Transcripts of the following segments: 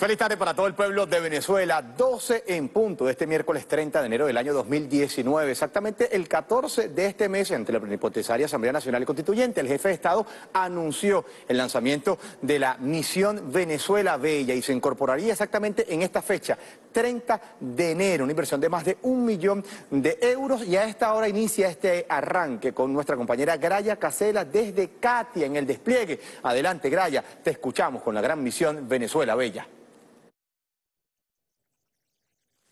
Feliz tarde para todo el pueblo de Venezuela, 12 en punto de este miércoles 30 de enero del año 2019, exactamente el 14 de este mes, ante la plenipotenciaria Asamblea Nacional Constituyente, el jefe de Estado anunció el lanzamiento de la Misión Venezuela Bella y se incorporaría exactamente en esta fecha, 30 de enero, una inversión de más de 1 millón de euros y a esta hora inicia este arranque con nuestra compañera Graia Casela desde Catia en el despliegue. Adelante Graia, te escuchamos con la gran Misión Venezuela Bella.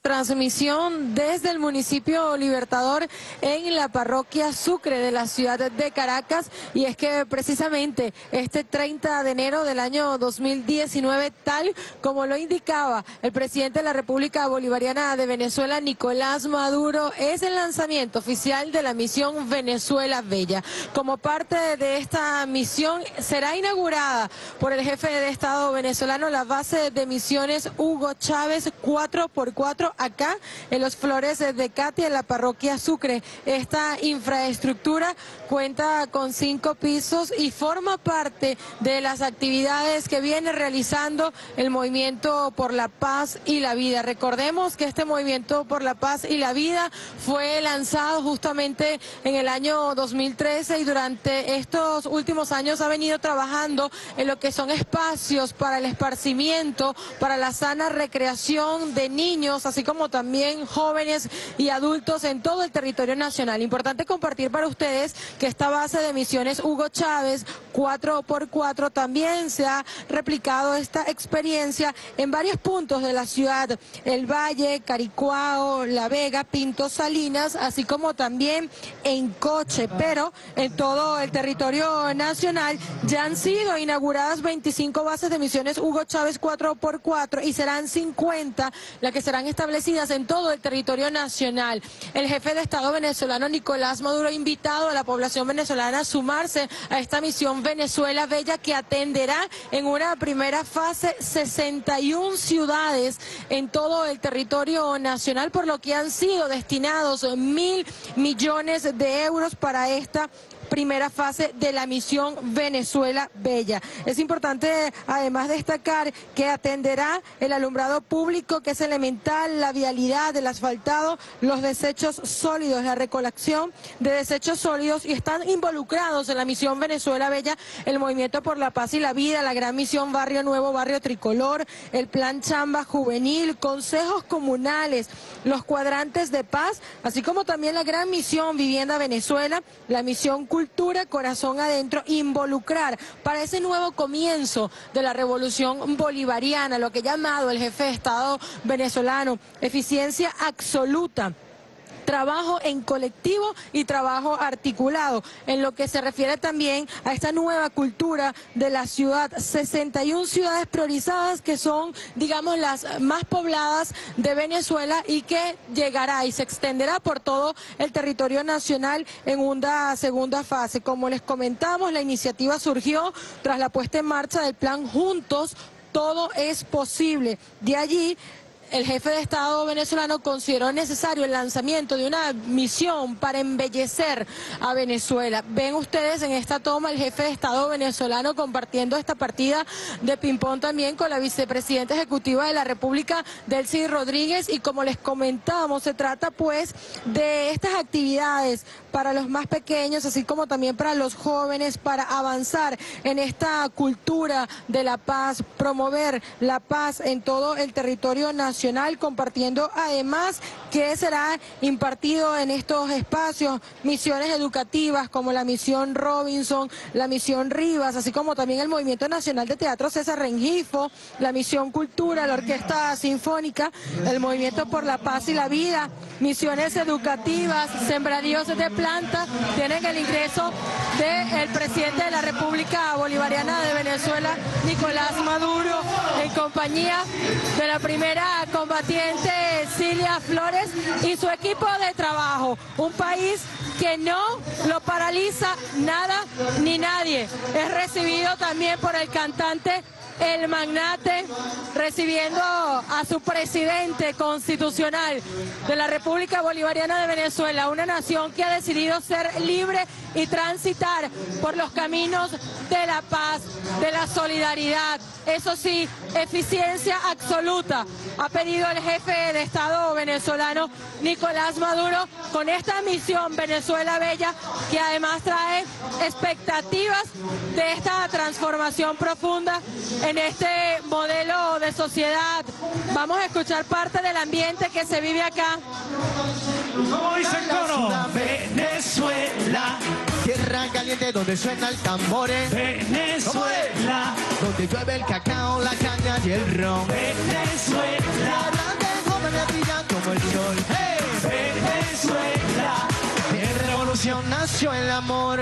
Transmisión desde el municipio Libertador en la parroquia Sucre de la ciudad de Caracas, y es que precisamente este 30 de enero del año 2019, tal como lo indicaba el presidente de la República Bolivariana de Venezuela, Nicolás Maduro, es el lanzamiento oficial de la Misión Venezuela Bella. Como parte de esta misión será inaugurada por el jefe de Estado venezolano la base de misiones Hugo Chávez 4x4 acá en los Flores de Catia, en la parroquia Sucre. Esta infraestructura cuenta con 5 pisos y forma parte de las actividades que viene realizando el Movimiento por la Paz y la Vida. Recordemos que este Movimiento por la Paz y la Vida fue lanzado justamente en el año 2013 y durante estos últimos años ha venido trabajando en lo que son espacios para el esparcimiento, para la sana recreación de niños, así como también jóvenes y adultos en todo el territorio nacional. Importante compartir para ustedes que esta base de misiones Hugo Chávez 4x4 también se ha replicado esta experiencia en varios puntos de la ciudad, El Valle, Caricuao, La Vega, Pinto Salinas, así como también en Coche, pero en todo el territorio nacional. Ya han sido inauguradas 25 bases de misiones Hugo Chávez 4x4 y serán 50 las que serán establecidas en todo el territorio nacional. El jefe de Estado venezolano Nicolás Maduro ha invitado a la población venezolana a sumarse a esta Misión Venezuela Bella, que atenderá en una primera fase 61 ciudades en todo el territorio nacional, por lo que han sido destinados 1.000 millones de euros para esta primera fase de la Misión Venezuela Bella. Es importante además destacar que atenderá el alumbrado público, que es elemental, la vialidad, el asfaltado, los desechos sólidos, la recolección de desechos sólidos, y están involucrados en la Misión Venezuela Bella el Movimiento por la Paz y la Vida, la Gran Misión Barrio Nuevo, Barrio Tricolor, el Plan Chamba Juvenil, consejos comunales, los Cuadrantes de Paz, así como también la Gran Misión Vivienda Venezuela, la Misión Cultura, Corazón Adentro, involucrar para ese nuevo comienzo de la revolución bolivariana, lo que ha llamado el jefe de Estado venezolano, eficiencia absoluta, trabajo en colectivo y trabajo articulado. En lo que se refiere también a esta nueva cultura de la ciudad, 61 ciudades priorizadas que son, digamos, las más pobladas de Venezuela y que llegará y se extenderá por todo el territorio nacional en una segunda fase. Como les comentamos, la iniciativa surgió tras la puesta en marcha del plan Juntos Todo es Posible. De allí, el jefe de Estado venezolano consideró necesario el lanzamiento de una misión para embellecer a Venezuela. Ven ustedes en esta toma el jefe de Estado venezolano compartiendo esta partida de ping-pong también con la vicepresidenta ejecutiva de la República, Delcy Rodríguez, y como les comentamos, se trata pues de estas actividades para los más pequeños, así como también para los jóvenes, para avanzar en esta cultura de la paz, promover la paz en todo el territorio nacional, compartiendo además que será impartido en estos espacios misiones educativas como la Misión Robinson, la Misión Rivas, así como también el Movimiento Nacional de Teatro César Rengifo, la Misión Cultura, la Orquesta Sinfónica, el Movimiento por la Paz y la Vida, misiones educativas, sembradíos de plantas. Tienen el ingreso del presidente de la República Bolivariana de Venezuela, Nicolás Maduro, en compañía de la primera combatiente Cilia Flores y su equipo de trabajo. Un país que no lo paraliza nada ni nadie. Es recibido también por el cantante El Magnate, recibiendo a su presidente constitucional de la República Bolivariana de Venezuela, una nación que ha decidido ser libre y transitar por los caminos de la paz, de la solidaridad, eso sí, eficiencia absoluta, ha pedido el jefe de Estado venezolano, Nicolás Maduro, con esta misión Venezuela Bella, que además trae expectativas de esta transformación profunda en este modelo de sociedad. Vamos a escuchar parte del ambiente que se vive acá. ¿Cómo dice el coro? Venezuela, tierra caliente donde suena el tambor. Venezuela, donde llueve el cacao, la caña y el ron. Venezuela, grandes jóvenes brillan como el sol. Hey, Venezuela, en revolución nació el amor.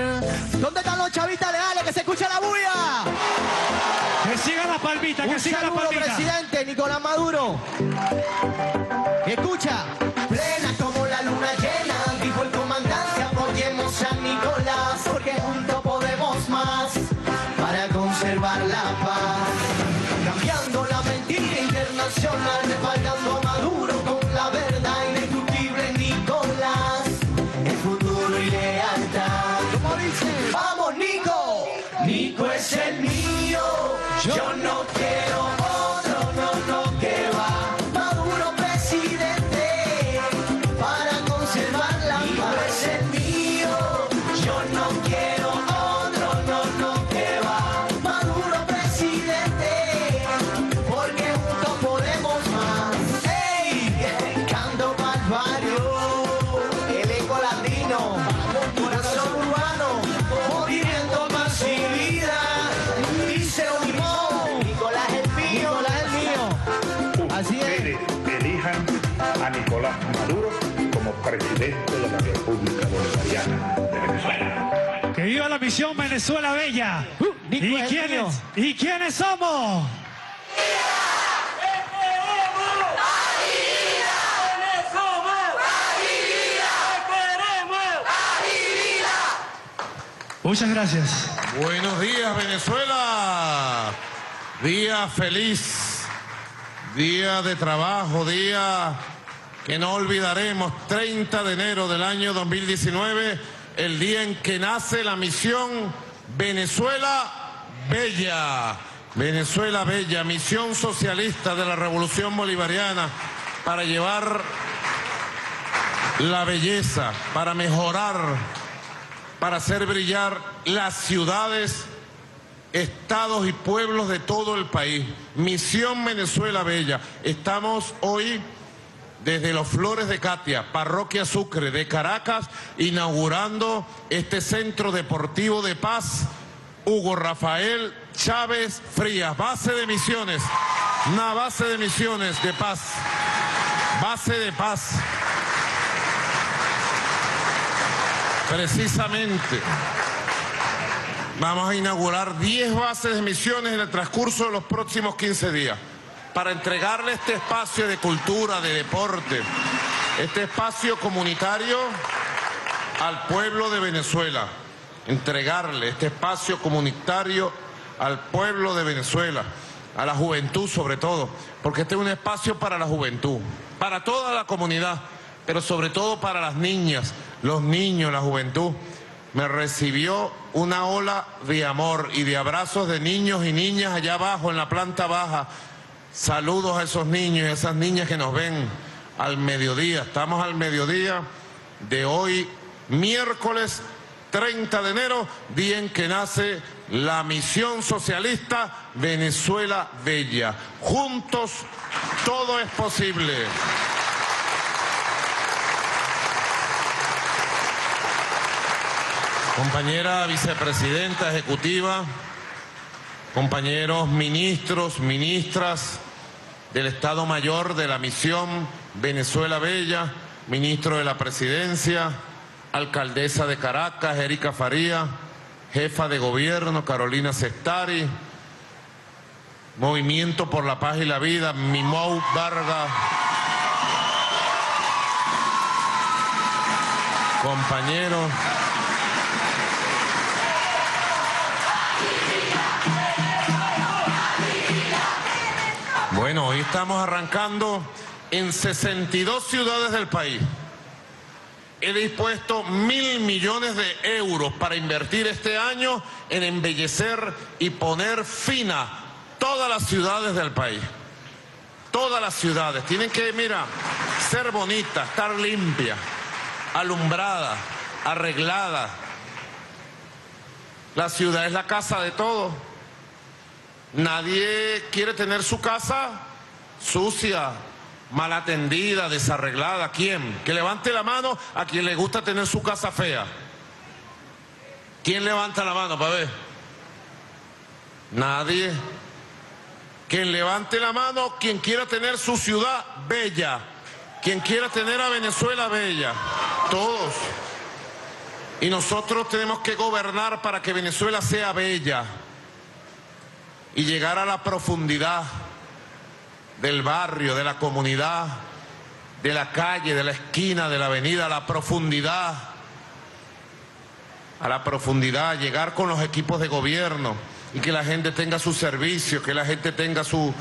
¿Dónde están los chavitas leales? Que se escucha la bulla. Que siga la palmita, que siga la palmita. Presidente Nicolás Maduro. Escucha. Plena como la luna llena, dijo el comandante, apoyemos a Nicolás, porque juntos podemos más, para conservar la paz. Cambiando la mentira internacional, respaldando a Maduro con la verdad indestructible, Nicolás, el futuro y lealtad. ¿Cómo dice? ¡Vamos, Nico! Nico es el mío, yo no quiero otro, no, no, que va. Maduro como presidente de la República Bolivariana de Venezuela. ¡Que viva la misión Venezuela Bella! ¿Y quiénes somos? Muchas gracias. Buenos días, Venezuela. Día feliz. Día de trabajo, día que no olvidaremos, 30 de enero del año 2019, el día en que nace la misión Venezuela Bella. Venezuela Bella, misión socialista de la Revolución Bolivariana, para llevar la belleza, para mejorar, para hacer brillar las ciudades, estados y pueblos de todo el país. Misión Venezuela Bella. Estamos hoy desde Los Flores de Catia, Parroquia Sucre de Caracas, inaugurando este centro deportivo de paz, Hugo Rafael Chávez Frías, base de misiones, una base de misiones de paz, base de paz. Precisamente, vamos a inaugurar 10 bases de misiones en el transcurso de los próximos 15 días. Para entregarle este espacio de cultura, de deporte, este espacio comunitario al pueblo de Venezuela. Entregarle este espacio comunitario al pueblo de Venezuela, a la juventud sobre todo, porque este es un espacio para la juventud, para toda la comunidad, pero sobre todo para las niñas, los niños, la juventud. Me recibió una ola de amor y de abrazos de niños y niñas allá abajo, en la planta baja. Saludos a esos niños y a esas niñas que nos ven al mediodía. Estamos al mediodía de hoy, miércoles 30 de enero, día en que nace la misión socialista Venezuela Bella. Juntos todo es posible. Compañera vicepresidenta ejecutiva, compañeros ministros, ministras del Estado Mayor de la misión Venezuela Bella, ministro de la Presidencia, alcaldesa de Caracas, Erika Faría, jefa de gobierno, Carolina Cestari, Movimiento por la Paz y la Vida, Mimou Vargas, compañeros. Bueno, hoy estamos arrancando en 62 ciudades del país. He dispuesto 1.000 millones de euros para invertir este año en embellecer y poner fin a todas las ciudades del país. Todas las ciudades tienen que, mira, ser bonitas, estar limpias, alumbradas, arregladas. La ciudad es la casa de todos. Nadie quiere tener su casa sucia, mal atendida, desarreglada. ¿Quién? Que levante la mano a quien le gusta tener su casa fea. ¿Quién levanta la mano para ver? Nadie. Quien levante la mano, quien quiera tener su ciudad bella, quien quiera tener a Venezuela bella, todos. Y nosotros tenemos que gobernar para que Venezuela sea bella y llegar a la profundidad del barrio, de la comunidad, de la calle, de la esquina, de la avenida, a la profundidad, llegar con los equipos de gobierno. Y que la gente tenga su servicio, que la gente tenga su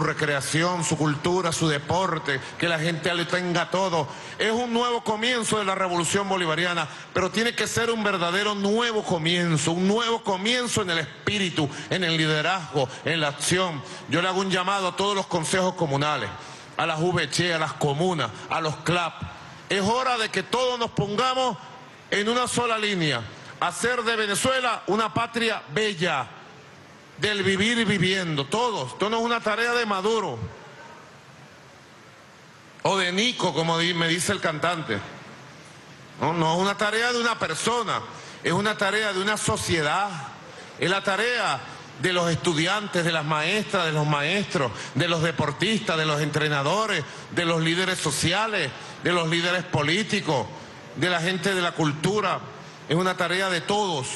recreación, su cultura, su deporte, que la gente lo tenga todo. Es un nuevo comienzo de la revolución bolivariana, pero tiene que ser un verdadero nuevo comienzo, en el espíritu, en el liderazgo, en la acción. Yo le hago un llamado a todos los consejos comunales, a las UVC, a las comunas, a los CLAP. Es hora de que todos nos pongamos en una sola línea, hacer de Venezuela una patria bella, del vivir y viviendo, todos. Esto no es una tarea de Maduro o de Nico, como me dice el cantante. No, no es una tarea de una persona, es una tarea de una sociedad, es la tarea de los estudiantes, de las maestras, de los maestros, de los deportistas, de los entrenadores, de los líderes sociales, de los líderes políticos, de la gente de la cultura. Es una tarea de todos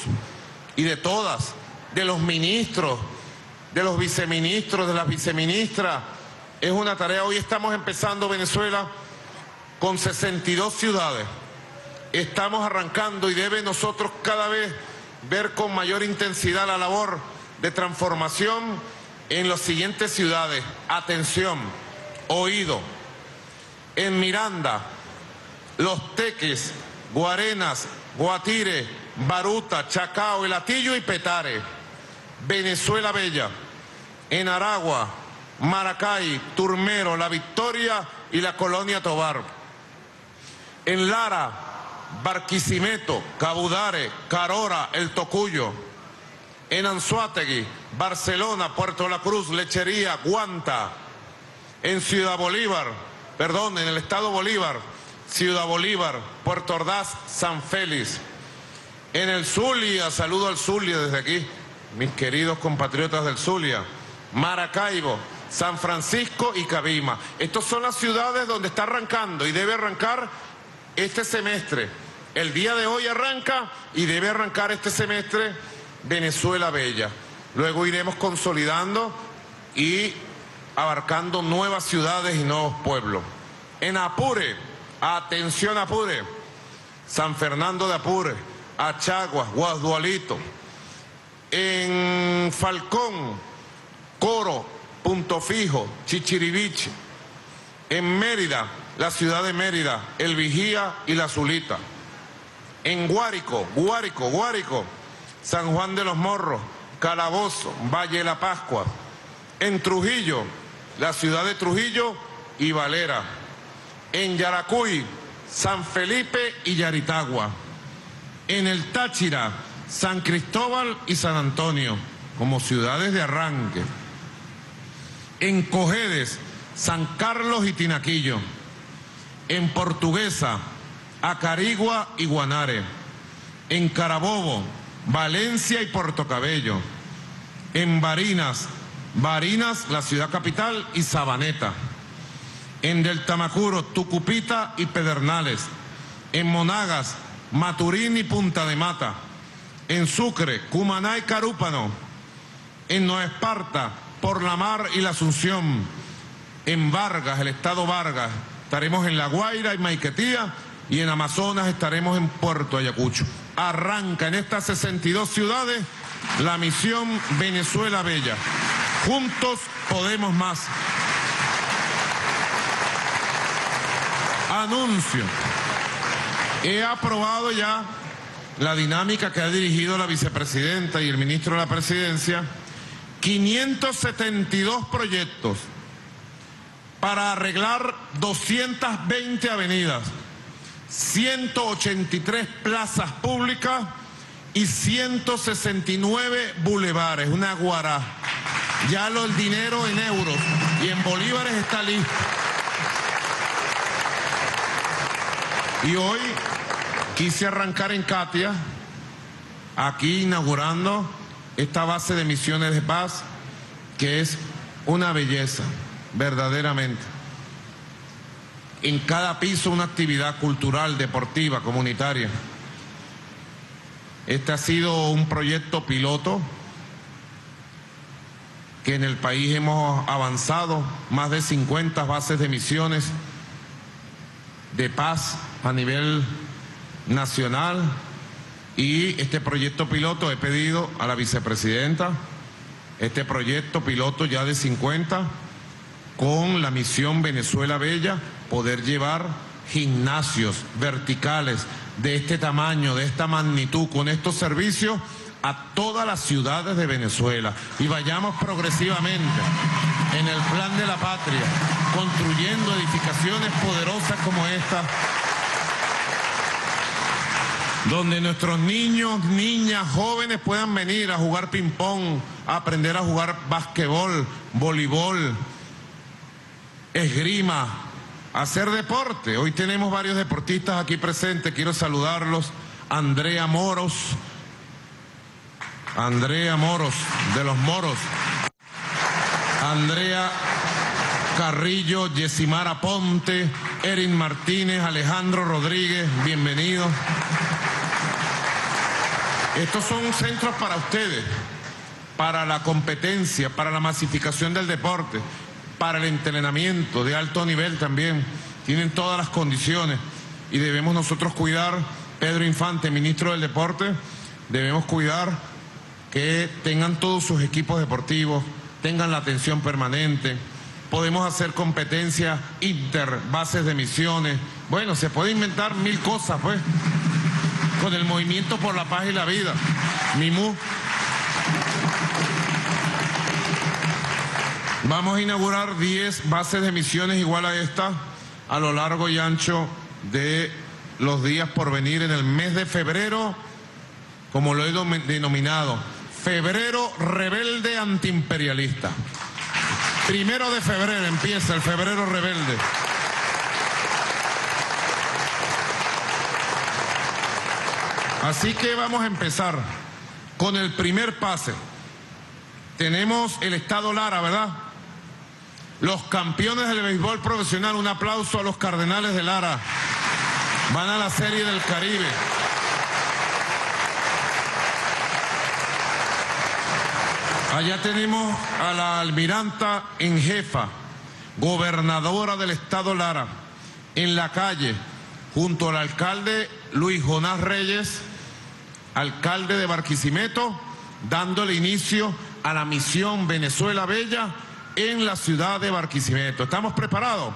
y de todas, de los ministros, de los viceministros, de las viceministras. Es una tarea. Hoy estamos empezando Venezuela con 62 ciudades. Estamos arrancando y debe nosotros cada vez ver con mayor intensidad la labor de transformación en las siguientes ciudades. Atención, oído. En Miranda, Los Teques, Guarenas, Guatire, Baruta, Chacao, El Hatillo y Petare. Venezuela Bella, en Aragua, Maracay, Turmero, La Victoria y la Colonia Tobar. En Lara, Barquisimeto, Cabudare, Carora, El Tocuyo. En Anzoátegui, Barcelona, Puerto La Cruz, Lechería, Guanta. En Ciudad Bolívar, perdón, en el Estado Bolívar, Ciudad Bolívar, Puerto Ordaz, San Félix. En el Zulia, saludo al Zulia desde aquí, mis queridos compatriotas del Zulia, Maracaibo, San Francisco y Cabima. Estas son las ciudades donde está arrancando y debe arrancar este semestre. El día de hoy arranca y debe arrancar este semestre Venezuela Bella. Luego iremos consolidando y abarcando nuevas ciudades y nuevos pueblos. En Apure, atención Apure, San Fernando de Apure, Achaguas, Guasdualito. En Falcón, Coro, Punto Fijo, Chichiriviche. En Mérida, la ciudad de Mérida, El Vigía y La Zulita. En Guárico, San Juan de los Morros, Calabozo, Valle de la Pascua. En Trujillo, la ciudad de Trujillo y Valera. En Yaracuy, San Felipe y Yaritagua. En el Táchira, San Cristóbal y San Antonio, como ciudades de arranque. En Cojedes, San Carlos y Tinaquillo. En Portuguesa, Acarigua y Guanare. En Carabobo, Valencia y Portocabello. En Barinas, la ciudad capital y Sabaneta. En Del Tamacuro, Tucupita y Pedernales. En Monagas, Maturín y Punta de Mata. En Sucre, Cumaná y Carúpano. En Nueva Esparta, Por la Mar y la Asunción. En Vargas, el estado Vargas, estaremos en La Guaira y Maiquetía. Y en Amazonas estaremos en Puerto Ayacucho. Arranca en estas 62 ciudades la misión Venezuela Bella. Juntos podemos más. Anuncio. He aprobado ya la dinámica que ha dirigido la vicepresidenta y el ministro de la presidencia, 572 proyectos para arreglar 220 avenidas, 183 plazas públicas y 169 bulevares, una guará. Ya el dinero en euros y en bolívares está listo. Y hoy quise arrancar en Catia, aquí inaugurando esta base de misiones de paz, que es una belleza, verdaderamente. En cada piso una actividad cultural, deportiva, comunitaria. Este ha sido un proyecto piloto que en el país hemos avanzado, más de 50 bases de misiones de paz a nivel nacional, y este proyecto piloto, he pedido a la vicepresidenta este proyecto piloto ya de 50 con la misión Venezuela Bella, poder llevar gimnasios verticales de este tamaño, de esta magnitud, con estos servicios a todas las ciudades de Venezuela, y vayamos progresivamente en el plan de la patria construyendo edificaciones poderosas como esta, donde nuestros niños, niñas, jóvenes puedan venir a jugar ping-pong, a aprender a jugar basquetbol, voleibol, esgrima, hacer deporte. Hoy tenemos varios deportistas aquí presentes, quiero saludarlos. Andrea Moros, de los Moros, Andrea Carrillo, Yesimara Ponte, Erin Martínez, Alejandro Rodríguez, bienvenidos. Estos son centros para ustedes, para la competencia, para la masificación del deporte, para el entrenamiento de alto nivel también. Tienen todas las condiciones y debemos nosotros cuidar, Pedro Infante, ministro del Deporte, debemos cuidar que tengan todos sus equipos deportivos, tengan la atención permanente. Podemos hacer competencias inter, bases de misiones. Bueno, se puede inventar mil cosas, pues, con el movimiento por la paz y la vida, Mimou. Vamos a inaugurar 10 bases de misiones igual a esta a lo largo y ancho de los días por venir en el mes de febrero, como lo he denominado, febrero rebelde antiimperialista. 1 de febrero empieza el febrero rebelde. Así que vamos a empezar con el primer pase. Tenemos el Estado Lara, ¿verdad? Los campeones del béisbol profesional, un aplauso a los Cardenales de Lara. Van a la Serie del Caribe. Allá tenemos a la almiranta en jefa, gobernadora del Estado Lara, en la calle, junto al alcalde Luis Jonás Reyes, alcalde de Barquisimeto, dándole inicio a la misión Venezuela Bella en la ciudad de Barquisimeto. ¿Estamos preparados?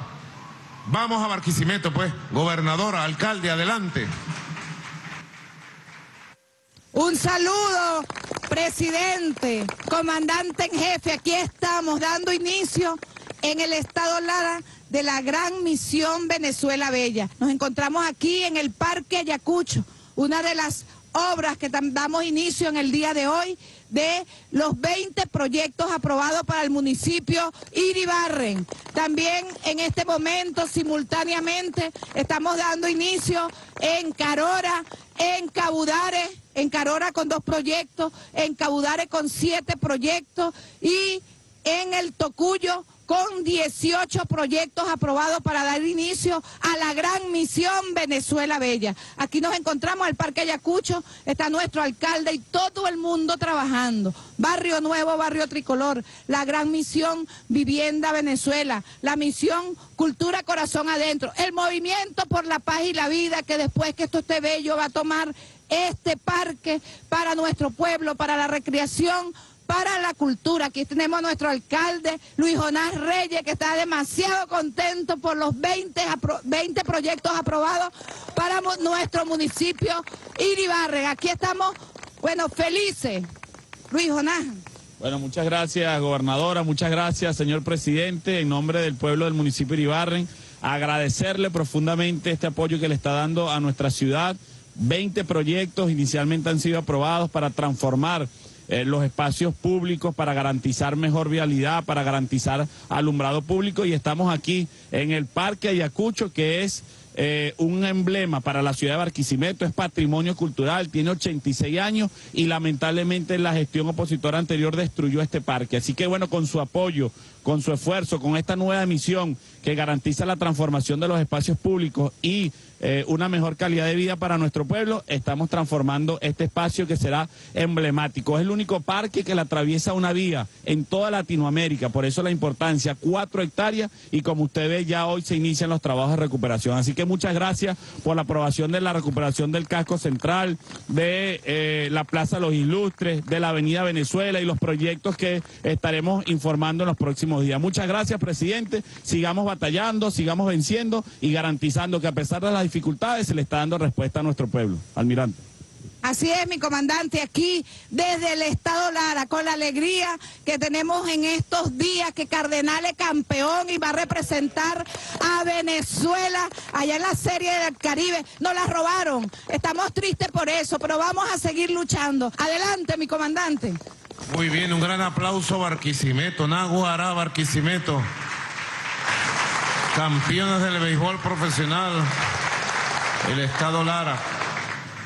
Vamos a Barquisimeto, pues. Gobernadora, alcalde, adelante. Un saludo, presidente, comandante en jefe. Aquí estamos dando inicio en el Estado Lara de la gran misión Venezuela Bella. Nos encontramos aquí en el Parque Ayacucho, una de las obras que damos inicio en el día de hoy, de los 20 proyectos aprobados para el municipio Iribarren. También en este momento, simultáneamente, estamos dando inicio en Carora, en Cabudare, en Carora con 2 proyectos, en Cabudare con 7 proyectos y en el Tocuyo con 18 proyectos aprobados para dar inicio a la gran misión Venezuela Bella. Aquí nos encontramos en el Parque Ayacucho, está nuestro alcalde y todo el mundo trabajando. Barrio Nuevo, Barrio Tricolor, la gran misión Vivienda Venezuela, la misión Cultura Corazón Adentro, el movimiento por la paz y la vida, que después que esto esté bello va a tomar este parque para nuestro pueblo, para la recreación, para la cultura. Aquí tenemos a nuestro alcalde, Luis Jonás Reyes, que está demasiado contento por los 20 proyectos aprobados para nuestro municipio Iribarren. Aquí estamos, bueno, felices. Luis Jonás. Bueno, muchas gracias, gobernadora, muchas gracias, señor presidente, en nombre del pueblo del municipio Iribarren, agradecerle profundamente este apoyo que le está dando a nuestra ciudad. 20 proyectos inicialmente han sido aprobados para transformar los espacios públicos, para garantizar mejor vialidad, para garantizar alumbrado público, y estamos aquí en el Parque Ayacucho, que es un emblema para la ciudad de Barquisimeto, es patrimonio cultural, tiene 86 años y lamentablemente la gestión opositora anterior destruyó este parque. Así que bueno, con su apoyo, con su esfuerzo, con esta nueva misión que garantiza la transformación de los espacios públicos y una mejor calidad de vida para nuestro pueblo, estamos transformando este espacio que será emblemático. Es el único parque que le atraviesa una vía en toda Latinoamérica, por eso la importancia, 4 hectáreas, y como usted ve ya hoy se inician los trabajos de recuperación. Así que muchas gracias por la aprobación de la recuperación del casco central, de la Plaza Los Ilustres, de la Avenida Venezuela y los proyectos que estaremos informando en los próximos días. Muchas gracias, presidente, sigamos batallando, sigamos venciendo y garantizando que a pesar de las dificultades se le está dando respuesta a nuestro pueblo. Almirante. Así es, mi comandante, aquí desde el estado Lara, con la alegría que tenemos en estos días que Cardenal es campeón y va a representar a Venezuela allá en la Serie del Caribe. Nos la robaron, estamos tristes por eso, pero vamos a seguir luchando. Adelante, mi comandante. Muy bien, un gran aplauso Barquisimeto, Naguará Barquisimeto, campeones del béisbol profesional. El estado Lara,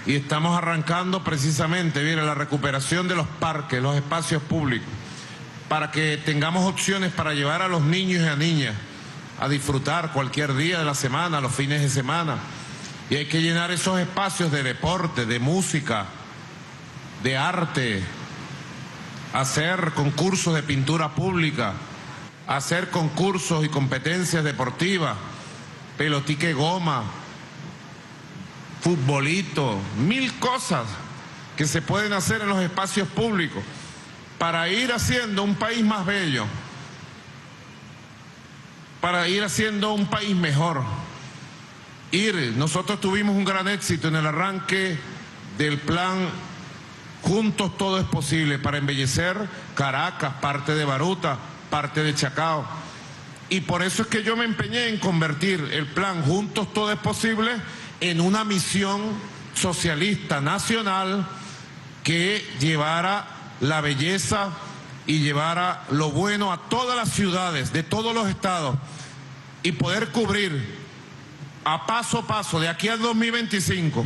y estamos arrancando precisamente, mire, la recuperación de los parques, los espacios públicos, para que tengamos opciones para llevar a los niños y a niñas a disfrutar cualquier día de la semana, los fines de semana, y hay que llenar esos espacios de deporte, de música, de arte, hacer concursos de pintura pública, hacer concursos y competencias deportivas, pelotique goma, futbolito, 1000 cosas que se pueden hacer en los espacios públicos para ir haciendo un país más bello, para ir haciendo un país mejor. Nosotros tuvimos un gran éxito en el arranque del plan Juntos Todo es Posible para embellecer Caracas, parte de Baruta, parte de Chacao. Y por eso es que yo me empeñé en convertir el plan Juntos Todo es Posible en una misión socialista nacional que llevara la belleza y llevara lo bueno a todas las ciudades de todos los estados y poder cubrir a paso, de aquí al 2025,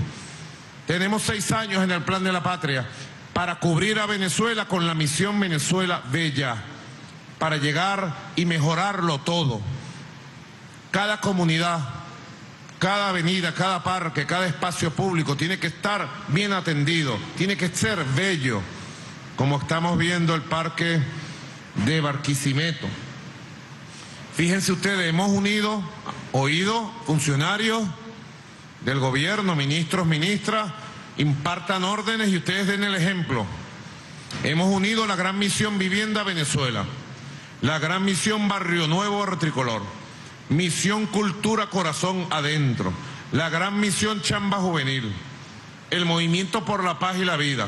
tenemos 6 años en el plan de la patria para cubrir a Venezuela con la misión Venezuela Bella, para llegar y mejorarlo todo, cada comunidad, cada avenida, cada parque, cada espacio público tiene que estar bien atendido, tiene que ser bello, como estamos viendo el parque de Barquisimeto. Fíjense ustedes, hemos oído funcionarios del gobierno, ministros, ministras, impartan órdenes y ustedes den el ejemplo. Hemos unido la gran misión Vivienda Venezuela, la gran misión Barrio Nuevo, Barrio Tricolor, misión Cultura Corazón Adentro, la gran misión Chamba Juvenil, el Movimiento por la Paz y la Vida,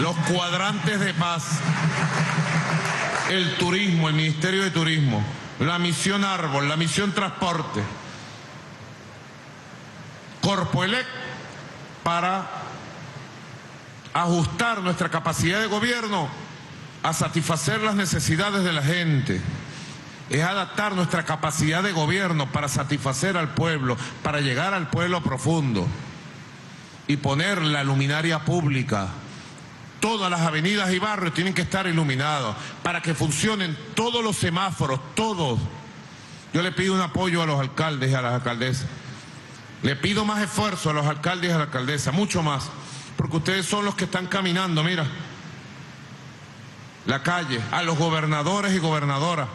los Cuadrantes de Paz, el Turismo, el Ministerio de Turismo, la misión Árbol, la misión Transporte, Corpoelec, para ajustar nuestra capacidad de gobierno a satisfacer las necesidades de la gente. Es adaptar nuestra capacidad de gobierno para satisfacer al pueblo, para llegar al pueblo profundo y poner la luminaria pública. Todas las avenidas y barrios tienen que estar iluminados para que funcionen todos los semáforos, todos. Yo le pido un apoyo a los alcaldes y a las alcaldesas. Le pido más esfuerzo a los alcaldes y a la alcaldesa, mucho más, porque ustedes son los que están caminando, mira, la calle, a los gobernadores y gobernadoras.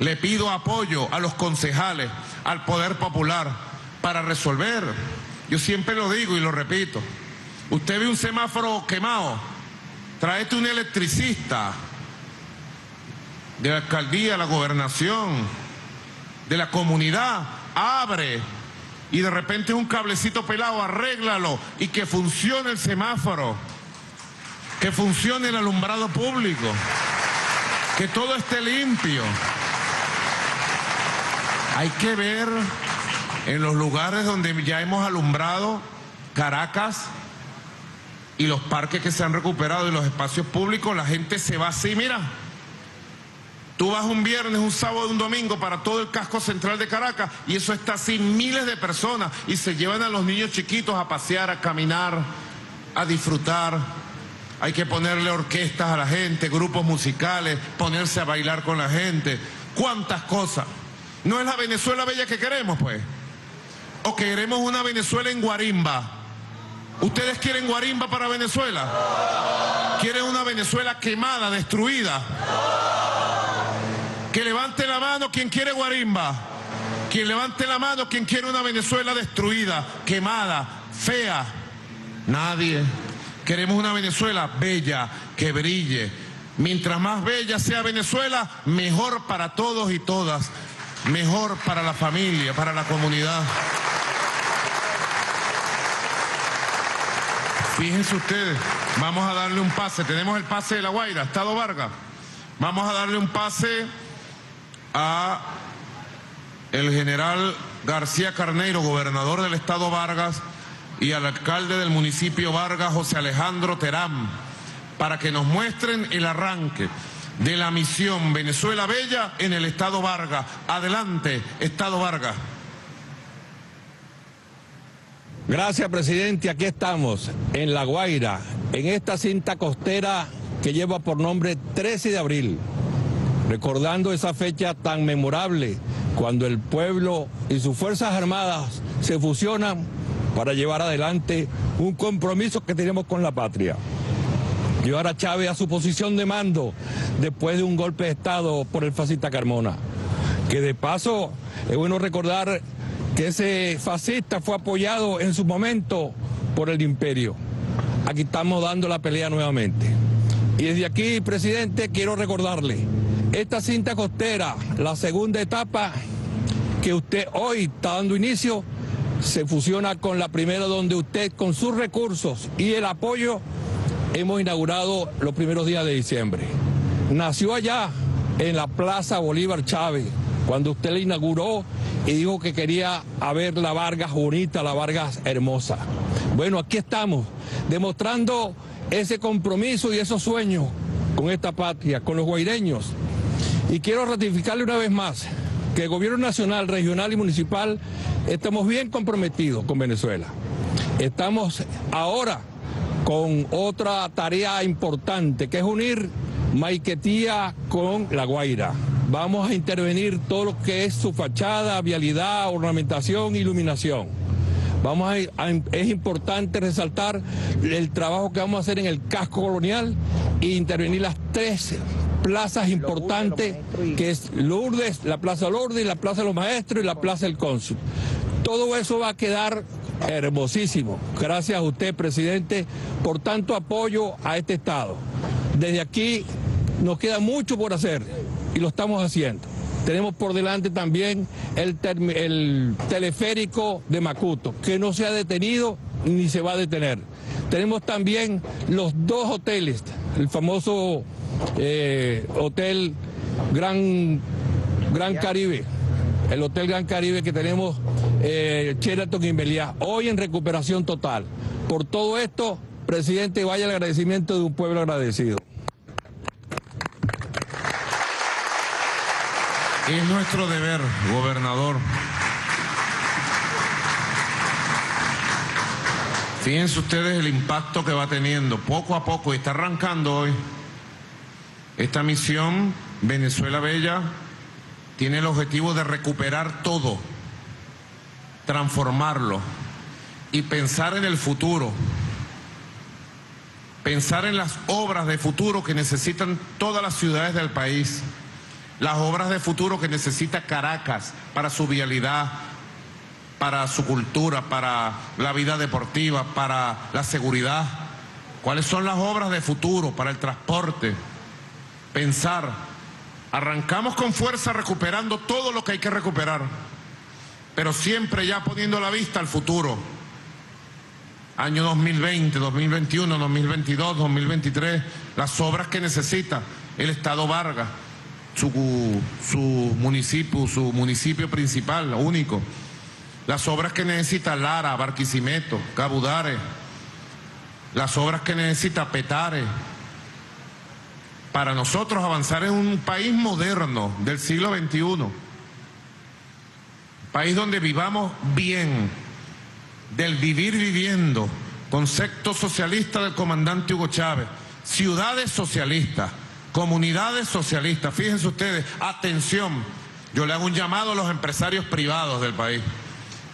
Le pido apoyo a los concejales, al Poder Popular, para resolver. Yo siempre lo digo y lo repito. Usted ve un semáforo quemado, Tráete un electricista de la alcaldía, la gobernación, de la comunidad, abre y de repente un cablecito pelado, arréglalo y que funcione el semáforo, que funcione el alumbrado público, que todo esté limpio. Hay que ver en los lugares donde ya hemos alumbrado Caracas y los parques que se han recuperado y los espacios públicos, la gente se va así, mira. Tú vas un viernes, un sábado, un domingo para todo el casco central de Caracas y eso está así, miles de personas, y se llevan a los niños chiquitos a pasear, a caminar, a disfrutar. Hay que ponerle orquestas a la gente, grupos musicales, ponerse a bailar con la gente. ¿Cuántas cosas? ¿No es la Venezuela Bella que queremos, pues? ¿O queremos una Venezuela en guarimba? ¿Ustedes quieren guarimba para Venezuela? ¿Quieren una Venezuela quemada, destruida? Que levante la mano quien quiere guarimba. Quien levante la mano quien quiere una Venezuela destruida, quemada, fea. Nadie. Queremos una Venezuela bella, que brille. Mientras más bella sea Venezuela, mejor para todos y todas. Mejor para la familia, para la comunidad. Fíjense ustedes, vamos a darle un pase. Tenemos el pase de La Guaira, Estado Vargas. Vamos a darle un pase a el general García Carneiro, gobernador del Estado Vargas, y al alcalde del municipio Vargas, José Alejandro Terán, para que nos muestren el arranque de la misión Venezuela Bella en el Estado Vargas. Adelante, Estado Vargas. Gracias, presidente. Aquí estamos, en La Guaira, en esta cinta costera que lleva por nombre 13 de abril, recordando esa fecha tan memorable, cuando el pueblo y sus fuerzas armadas se fusionan para llevar adelante un compromiso que tenemos con la patria. Llevar a Chávez a su posición de mando después de un golpe de Estado por el fascista Carmona. Que de paso, es bueno recordar que ese fascista fue apoyado en su momento por el imperio. Aquí estamos dando la pelea nuevamente. Y desde aquí, presidente, quiero recordarle esta cinta costera, la segunda etapa que usted hoy está dando inicio, se fusiona con la primera, donde usted con sus recursos y el apoyo hemos inaugurado los primeros días de diciembre. Nació allá, en la Plaza Bolívar Chávez, cuando usted la inauguró y dijo que quería ver la Vargas bonita, la Vargas hermosa. Bueno, aquí estamos, demostrando ese compromiso y esos sueños con esta patria, con los guaireños. Y quiero ratificarle una vez más que el gobierno nacional, regional y municipal estamos bien comprometidos con Venezuela. Estamos ahora con otra tarea importante, que es unir Maiquetía con La Guaira. Vamos a intervenir todo lo que es su fachada, vialidad, ornamentación, iluminación. Es importante resaltar el trabajo que vamos a hacer en el casco colonial e intervenir las tres plazas importantes, que es Lourdes, la Plaza Lourdes, la Plaza de los Maestros y la Plaza del Cónsul. Todo eso va a quedar hermosísimo. Gracias a usted, presidente, por tanto apoyo a este Estado. Desde aquí nos queda mucho por hacer y lo estamos haciendo. Tenemos por delante también el teleférico de Macuto, que no se ha detenido ni se va a detener. Tenemos también los dos hoteles, el famoso hotel Gran Caribe, el Hotel Gran Caribe que tenemos, Sheraton y Meliá, hoy en recuperación total. Por todo esto, presidente, vaya el agradecimiento de un pueblo agradecido. Es nuestro deber, gobernador. Fíjense ustedes el impacto que va teniendo, poco a poco, y está arrancando hoy. Esta misión Venezuela Bella tiene el objetivo de recuperar todo, transformarlo y pensar en el futuro, pensar en las obras de futuro que necesitan todas las ciudades del país, las obras de futuro que necesita Caracas para su vialidad, para su cultura, para la vida deportiva, para la seguridad, ¿Cuáles son las obras de futuro para el transporte? Pensar, arrancamos con fuerza recuperando todo lo que hay que recuperar, pero siempre ya poniendo la vista al futuro. Año 2020, 2021, 2022, 2023, las obras que necesita el Estado Vargas, su municipio principal, único. Las obras que necesita Lara, Barquisimeto, Cabudare, las obras que necesita Petare. Para nosotros avanzar en un país moderno del siglo XXI, país donde vivamos bien. Del vivir viviendo, concepto socialista del comandante Hugo Chávez, ciudades socialistas, comunidades socialistas. Fíjense ustedes, atención, yo le hago un llamado a los empresarios privados del país,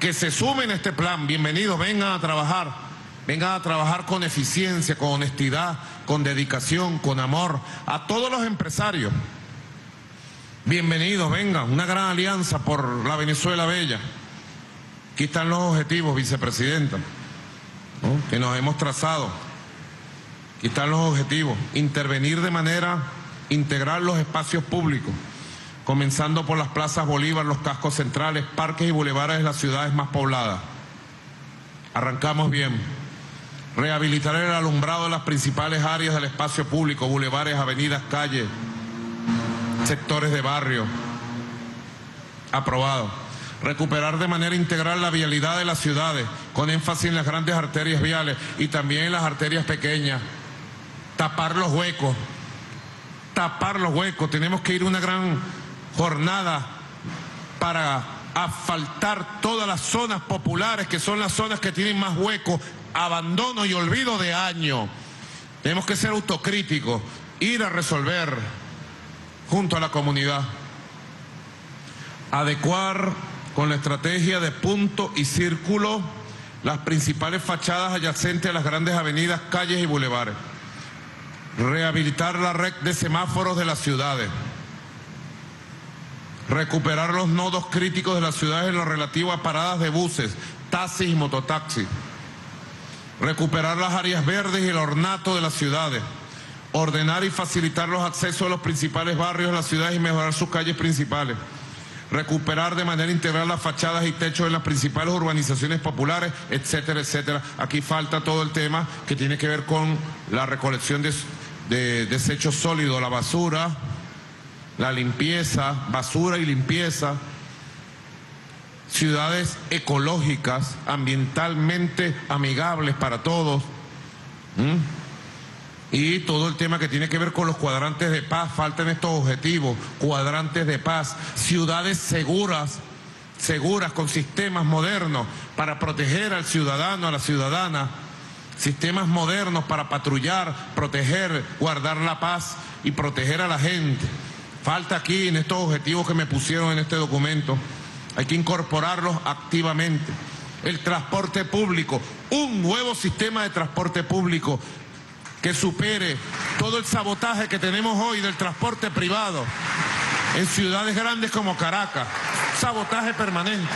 que se sumen a este plan. Bienvenidos, vengan a trabajar con eficiencia, con honestidad, con dedicación, con amor, a todos los empresarios. Bienvenidos, vengan, una gran alianza por la Venezuela Bella. Aquí están los objetivos, vicepresidenta, ¿no?, que nos hemos trazado. Aquí están los objetivos. Intervenir de manera integral los espacios públicos, comenzando por las plazas Bolívar, los cascos centrales, parques y bulevares de las ciudades más pobladas. Arrancamos bien. Rehabilitar el alumbrado de las principales áreas del espacio público, bulevares, avenidas, calles, sectores de barrio. Aprobado. Recuperar de manera integral la vialidad de las ciudades, con énfasis en las grandes arterias viales y también en las arterias pequeñas. Tapar los huecos, tenemos que ir una gran jornada para asfaltar todas las zonas populares, que son las zonas que tienen más huecos, abandono y olvido de año. Tenemos que ser autocríticos, ir a resolver junto a la comunidad. Adecuar con la estrategia de punto y círculo las principales fachadas adyacentes a las grandes avenidas, calles y bulevares. Rehabilitar la red de semáforos de las ciudades. Recuperar los nodos críticos de las ciudades en lo relativo a paradas de buses, taxis y mototaxis. Recuperar las áreas verdes y el ornato de las ciudades. Ordenar y facilitar los accesos a los principales barrios de las ciudades y mejorar sus calles principales. Recuperar de manera integral las fachadas y techos de las principales urbanizaciones populares, etcétera, etcétera. Aquí falta todo el tema que tiene que ver con la recolección de desechos sólidos, la basura, la limpieza, basura y limpieza. Ciudades ecológicas, ambientalmente amigables para todos. Y todo el tema que tiene que ver con los cuadrantes de paz, faltan estos objetivos, cuadrantes de paz, ciudades seguras, con sistemas modernos para proteger al ciudadano, a la ciudadana, sistemas modernos para patrullar, proteger, guardar la paz y proteger a la gente. Falta aquí en estos objetivos que me pusieron en este documento, hay que incorporarlos activamente. El transporte público, un nuevo sistema de transporte público que supere todo el sabotaje que tenemos hoy del transporte privado en ciudades grandes como Caracas, sabotaje permanente,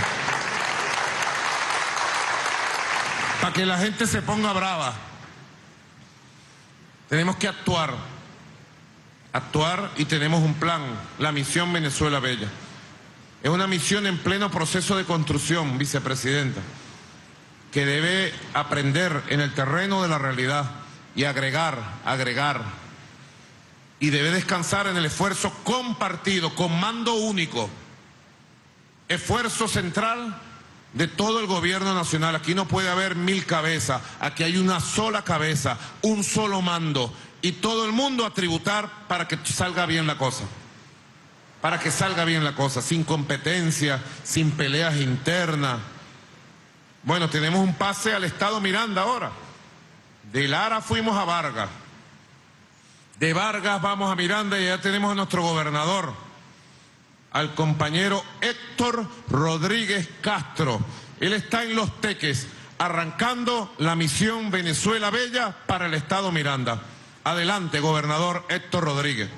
para que la gente se ponga brava. Tenemos que actuar, y tenemos un plan, la misión Venezuela Bella. Es una misión en pleno proceso de construcción, vicepresidenta, que debe aprender en el terreno de la realidad, y agregar, y debe descansar en el esfuerzo compartido, con mando único, esfuerzo central de todo el gobierno nacional. Aquí no puede haber 1000 cabezas, aquí hay una sola cabeza, un solo mando, y todo el mundo a tributar para que salga bien la cosa, sin competencia, sin peleas internas. Bueno, tenemos un pase al Estado Miranda ahora. De Lara fuimos a Vargas, de Vargas vamos a Miranda y ya tenemos a nuestro gobernador, al compañero Héctor Rodríguez Castro. Él está en Los Teques, arrancando la misión Venezuela Bella para el Estado Miranda. Adelante, gobernador Héctor Rodríguez.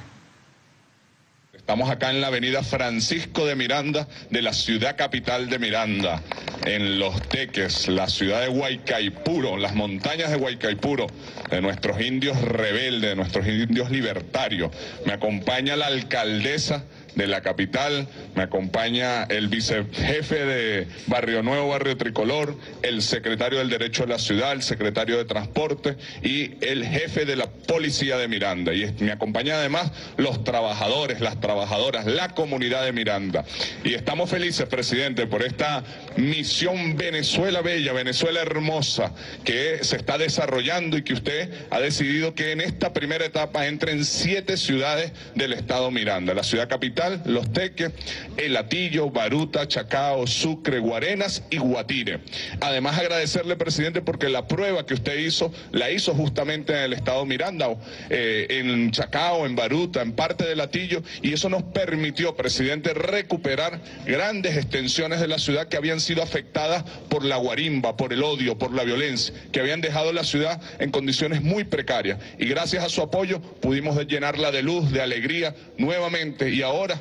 Estamos acá en la avenida Francisco de Miranda, de la ciudad capital de Miranda, en Los Teques, la ciudad de Huaycaipuro, las montañas de Huaycaipuro, de nuestros indios rebeldes, de nuestros indios libertarios. Me acompaña la alcaldesa de la capital, me acompaña el vicejefe de Barrio Nuevo, Barrio Tricolor, el secretario del Derecho de la Ciudad, el secretario de Transporte y el jefe de la Policía de Miranda. Y me acompaña además los trabajadores, las trabajadoras, la comunidad de Miranda. Y estamos felices, presidente, por esta misión Venezuela Bella, Venezuela Hermosa, que se está desarrollando y que usted ha decidido que en esta primera etapa entren 7 ciudades del estado Miranda: la ciudad capital, Los Teques, El Hatillo, Baruta, Chacao, Sucre, Guarenas y Guatire. Además, agradecerle, presidente, porque la prueba que usted hizo, la hizo justamente en el estado Miranda, en Chacao, en Baruta, en parte del Hatillo, y eso nos permitió, presidente, recuperar grandes extensiones de la ciudad que habían sido afectadas por la guarimba, por el odio, por la violencia, que habían dejado la ciudad en condiciones muy precarias. Y gracias a su apoyo pudimos llenarla de luz, de alegría, nuevamente. Y ahora,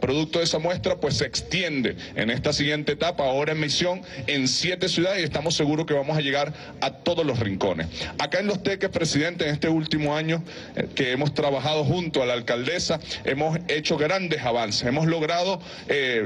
producto de esa muestra, pues se extiende en esta siguiente etapa, ahora en misión, en 7 ciudades, y estamos seguros que vamos a llegar a todos los rincones. Acá en Los Teques, presidente, en este último año que hemos trabajado junto a la alcaldesa, hemos hecho grandes avances, hemos logrado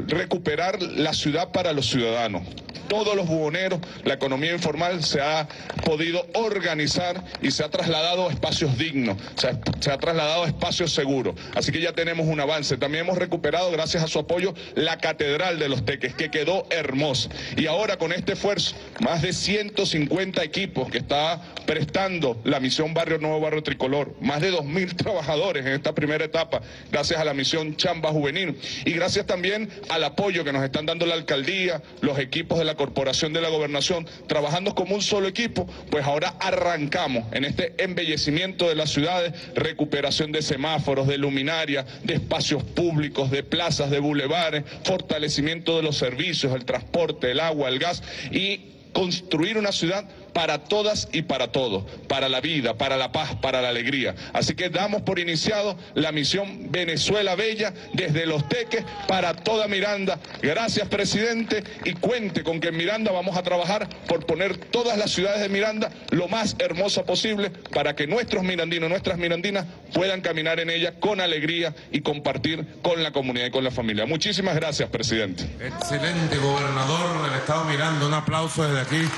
recuperar la ciudad para los ciudadanos. Todos los buhoneros, la economía informal se ha podido organizar y se ha trasladado a espacios dignos, se ha trasladado a espacios seguros. Así que ya tenemos un avance. También hemos recuperado, gracias a su apoyo, la Catedral de Los Teques, que quedó hermosa. Y ahora, con este esfuerzo, más de 150 equipos que está prestando la misión Barrio Nuevo, Barrio Tricolor, más de 2.000 trabajadores en esta primera etapa, gracias a la misión Chamba Juvenil, y gracias también al apoyo que nos están dando la alcaldía, los equipos de la Corporación de la Gobernación, trabajando como un solo equipo, pues ahora arrancamos en este embellecimiento de las ciudades, recuperación de semáforos, de luminarias, de espacios públicos, de plazas, de bulevares, fortalecimiento de los servicios, el transporte, el agua, el gas, y construir una ciudad para todas y para todos, para la vida, para la paz, para la alegría. Así que damos por iniciado la misión Venezuela Bella desde Los Teques para toda Miranda. Gracias, presidente, y cuente con que en Miranda vamos a trabajar por poner todas las ciudades de Miranda lo más hermosa posible para que nuestros mirandinos, nuestras mirandinas puedan caminar en ella con alegría y compartir con la comunidad y con la familia. Muchísimas gracias, presidente. Excelente, gobernador del estado Miranda. Un aplauso desde aquí.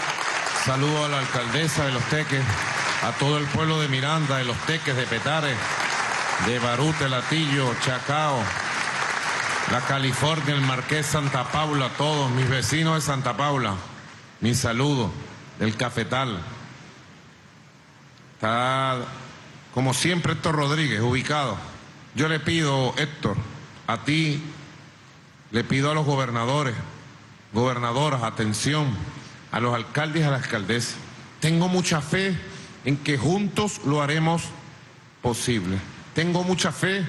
Saludo a la alcaldesa de Los Teques, a todo el pueblo de Miranda, de Los Teques, de Petare, de Baruta, El Hatillo, Chacao, la California, el Marqués, Santa Paula, todos mis vecinos de Santa Paula, mi saludo, del Cafetal. Está, como siempre, Héctor Rodríguez, ubicado. Yo le pido, Héctor, a ti, le pido a los gobernadores, gobernadoras, atención, a los alcaldes, a las alcaldesas. Tengo mucha fe en que juntos lo haremos posible. Tengo mucha fe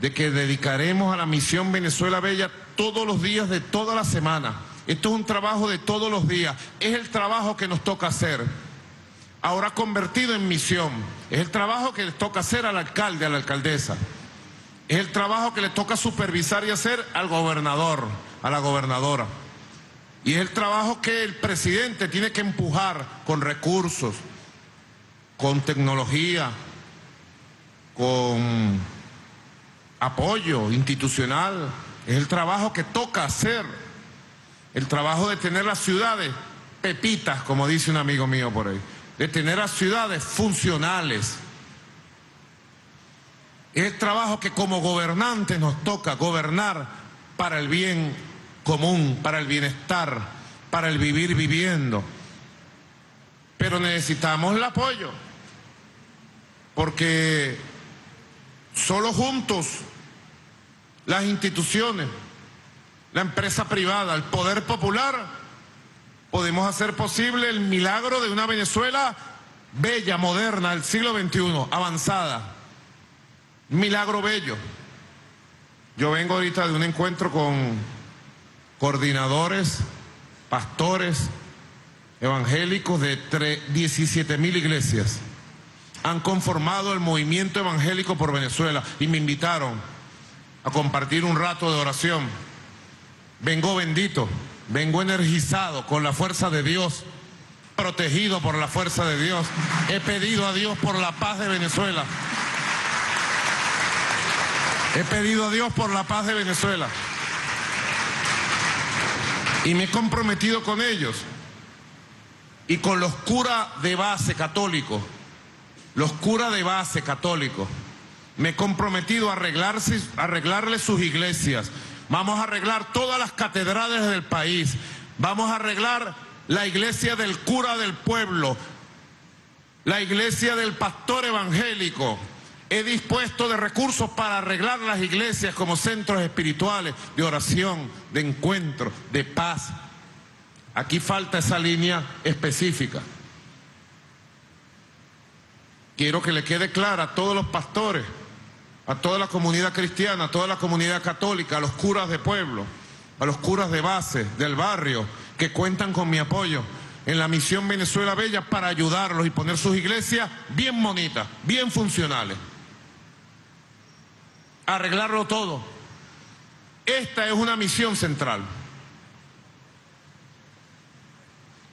de que dedicaremos a la misión Venezuela Bella todos los días de toda la semana. Esto es un trabajo de todos los días. Es el trabajo que nos toca hacer, ahora convertido en misión. Es el trabajo que les toca hacer al alcalde, a la alcaldesa. Es el trabajo que les toca supervisar y hacer al gobernador, a la gobernadora. Y es el trabajo que el presidente tiene que empujar con recursos, con tecnología, con apoyo institucional. Es el trabajo que toca hacer, el trabajo de tener las ciudades pepitas, como dice un amigo mío por ahí, de tener las ciudades funcionales. Es el trabajo que como gobernantes nos toca gobernar para el bien común, para el bienestar, para el vivir viviendo. Pero necesitamos el apoyo, porque solo juntos las instituciones, la empresa privada, el poder popular, podemos hacer posible el milagro de una Venezuela bella, moderna, del siglo XXI, avanzada. Un milagro bello. Yo vengo ahorita de un encuentro con coordinadores, pastores evangélicos de 17.000 iglesias. Han conformado el movimiento evangélico por Venezuela y me invitaron a compartir un rato de oración. Vengo bendito, vengo energizado con la fuerza de Dios, protegido por la fuerza de Dios. He pedido a Dios por la paz de Venezuela. He pedido a Dios por la paz de Venezuela. Y me he comprometido con ellos y con los curas de base católicos. Los curas de base católicos. Me he comprometido a arreglarles sus iglesias. Vamos a arreglar todas las catedrales del país. Vamos a arreglar la iglesia del cura del pueblo, la iglesia del pastor evangélico. He dispuesto de recursos para arreglar las iglesias como centros espirituales de oración, de encuentro, de paz. Aquí falta esa línea específica. Quiero que le quede clara a todos los pastores, a toda la comunidad cristiana, a toda la comunidad católica, a los curas de pueblo, a los curas de base, del barrio, que cuentan con mi apoyo en la misión Venezuela Bella para ayudarlos y poner sus iglesias bien bonitas, bien funcionales. Arreglarlo todo. Esta es una misión central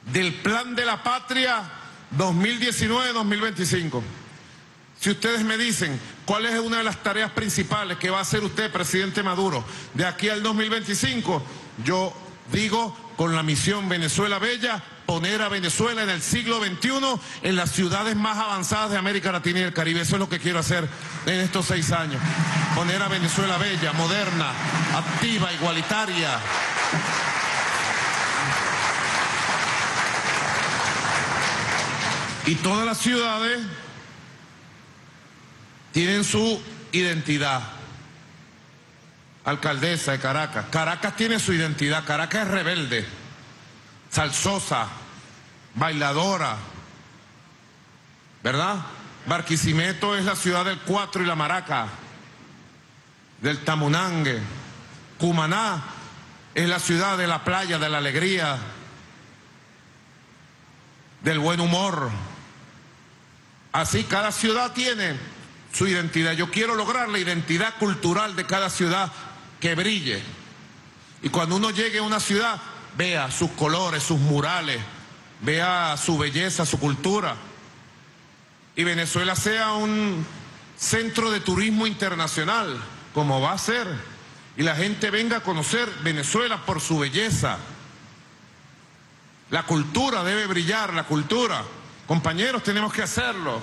del Plan de la Patria 2019-2025. Si ustedes me dicen cuál es una de las tareas principales que va a hacer usted, presidente Maduro, de aquí al 2025, yo digo, con la misión Venezuela Bella, poner a Venezuela en el siglo XXI en las ciudades más avanzadas de América Latina y el Caribe. Eso es lo que quiero hacer en estos 6 años. Poner a Venezuela bella, moderna, activa, igualitaria. Y todas las ciudades tienen su identidad. Alcaldesa de Caracas. Caracas tiene su identidad. Caracas es rebelde, salsosa, bailadora, ¿verdad? Barquisimeto es la ciudad del cuatro y la maraca, del tamunangue. Cumaná es la ciudad de la playa, de la alegría, del buen humor. Así cada ciudad tiene su identidad. Yo quiero lograr la identidad cultural de cada ciudad, que brille. Y cuando uno llegue a una ciudad, vea sus colores, sus murales, vea su belleza, su cultura. Y Venezuela sea un centro de turismo internacional, como va a ser. Y la gente venga a conocer Venezuela por su belleza. La cultura debe brillar, la cultura. Compañeros, tenemos que hacerlo.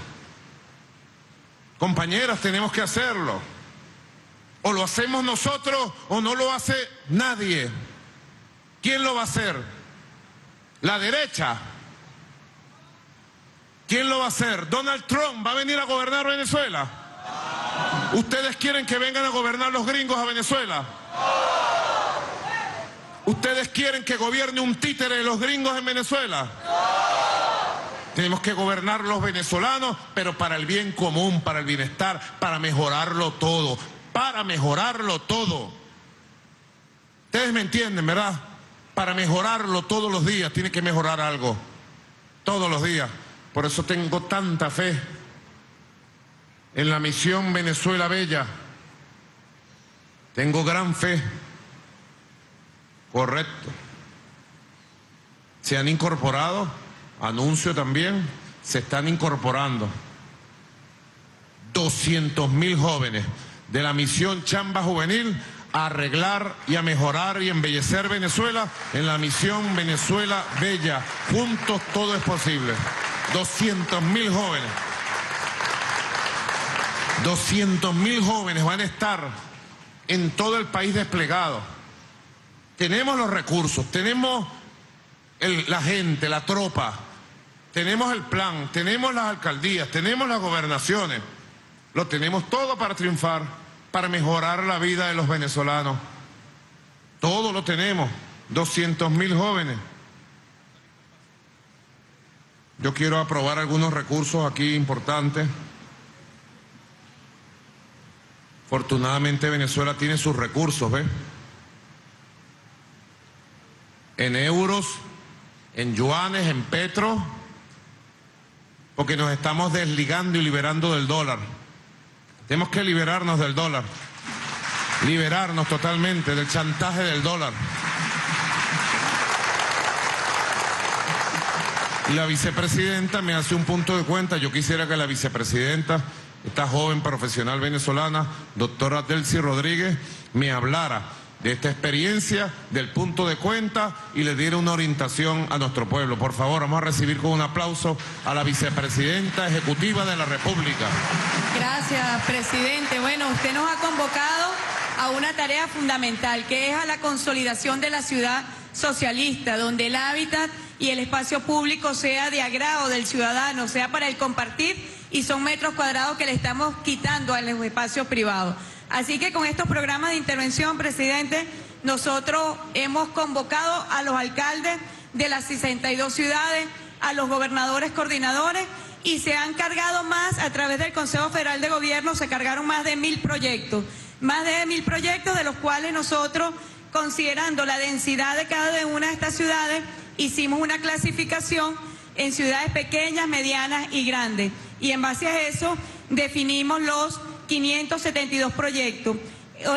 Compañeras, tenemos que hacerlo. O lo hacemos nosotros o no lo hace nadie. ¿Quién lo va a hacer? La derecha. ¿Quién lo va a hacer? ¿Donald Trump va a venir a gobernar Venezuela? ¿Ustedes quieren que vengan a gobernar los gringos a Venezuela? ¿Ustedes quieren que gobierne un títere de los gringos en Venezuela? Tenemos que gobernar los venezolanos, pero para el bien común, para el bienestar, para mejorarlo todo. Para mejorarlo todo. Ustedes me entienden, ¿verdad? Para mejorarlo todos los días, tiene que mejorar algo. Todos los días. Por eso tengo tanta fe en la misión Venezuela Bella. Tengo gran fe. Correcto. Se han incorporado, anuncio también, se están incorporando 200.000 jóvenes de la misión Chamba Juvenil a arreglar y a mejorar y embellecer Venezuela en la misión Venezuela Bella. Juntos todo es posible. 200.000 jóvenes. 200.000 jóvenes van a estar en todo el país desplegados. Tenemos los recursos, tenemos la gente, la tropa, tenemos el plan, tenemos las alcaldías, tenemos las gobernaciones. Lo tenemos todo para triunfar, para mejorar la vida de los venezolanos. Todo lo tenemos, 200.000 jóvenes. Yo quiero aprobar algunos recursos aquí importantes. Afortunadamente Venezuela tiene sus recursos, ¿ves? En euros, en yuanes, en petro, porque nos estamos desligando y liberando del dólar. Tenemos que liberarnos del dólar. liberarnos totalmente del chantaje del dólar. La vicepresidenta me hace un punto de cuenta. Yo quisiera que la vicepresidenta, esta joven profesional venezolana, doctora Delcy Rodríguez, me hablara de esta experiencia, del punto de cuenta, y le diera una orientación a nuestro pueblo. Por favor, vamos a recibir con un aplauso a la vicepresidenta ejecutiva de la República. Gracias, presidente. Bueno, usted nos ha convocado a una tarea fundamental, que es a la consolidación de la ciudad socialista, donde el hábitat y el espacio público sea de agrado del ciudadano, sea para el compartir, y son metros cuadrados que le estamos quitando a los espacios privados. Así que con estos programas de intervención, presidente, nosotros hemos convocado a los alcaldes de las 62 ciudades, a los gobernadores coordinadores, y se han cargado más, a través del Consejo Federal de Gobierno, se cargaron más de 1.000 proyectos. Más de 1.000 proyectos, de los cuales nosotros, considerando la densidad de cada una de estas ciudades, hicimos una clasificación en ciudades pequeñas, medianas y grandes. Y en base a eso definimos los 572 proyectos.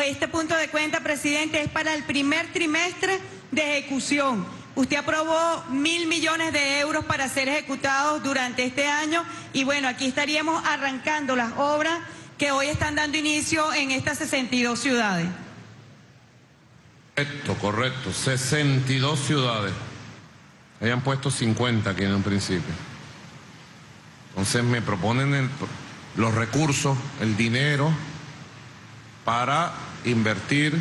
Este punto de cuenta, presidente, es para el primer trimestre de ejecución. Usted aprobó 1.000 millones de euros para ser ejecutados durante este año, y bueno, aquí estaríamos arrancando las obras que hoy están dando inicio en estas 62 ciudades. Correcto, correcto, 62 ciudades. Habían puesto 50 aquí en un principio. Entonces me proponen los recursos, el dinero para invertir,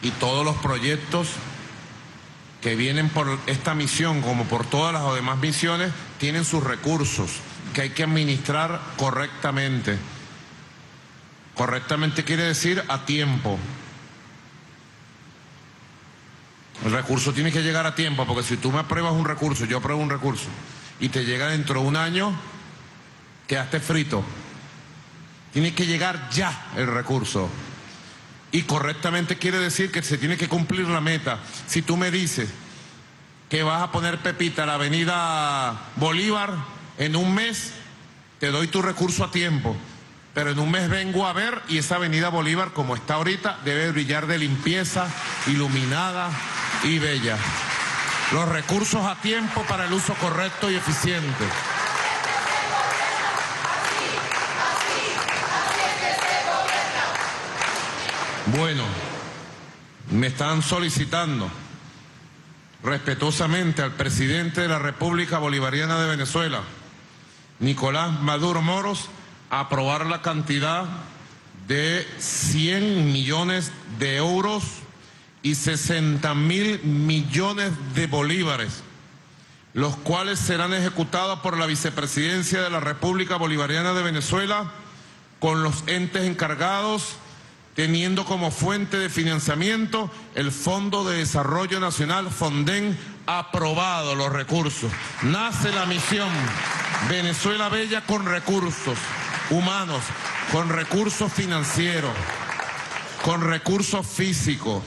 y todos los proyectos que vienen por esta misión, como por todas las demás misiones, tienen sus recursos que hay que administrar correctamente. Correctamente quiere decir a tiempo. El recurso tiene que llegar a tiempo, porque si tú me apruebas un recurso, yo apruebo un recurso, y te llega dentro de un año, quedaste frito. Tiene que llegar ya el recurso. Y correctamente quiere decir que se tiene que cumplir la meta. Si tú me dices que vas a poner pepita a la avenida Bolívar en un mes, te doy tu recurso a tiempo. Pero en un mes vengo a ver, y esa avenida Bolívar, como está ahorita, debe brillar de limpieza, iluminada y bella. Los recursos a tiempo para el uso correcto y eficiente. Bueno, me están solicitando respetuosamente al presidente de la República Bolivariana de Venezuela, Nicolás Maduro Moros, aprobar la cantidad de 100 millones de euros y 60.000 millones de bolívares, los cuales serán ejecutados por la Vicepresidencia de la República Bolivariana de Venezuela con los entes encargados, teniendo como fuente de financiamiento el Fondo de Desarrollo Nacional, FONDEN. Aprobados los recursos, nace la misión Venezuela Bella con recursos humanos, con recursos financieros, con recursos físicos.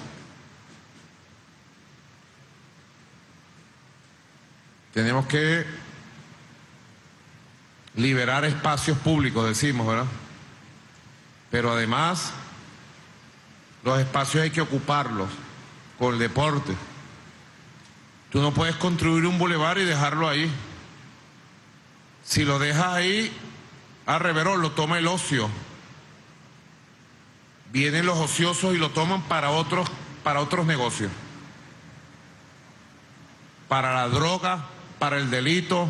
Tenemos que liberar espacios públicos, decimos, ¿verdad? Pero además, los espacios hay que ocuparlos con el deporte. Tú no puedes construir un bulevar y dejarlo ahí. Si lo dejas ahí, a Reverol lo toma el ocio. Vienen los ociosos y lo toman para otros negocios. Para la droga, para el delito.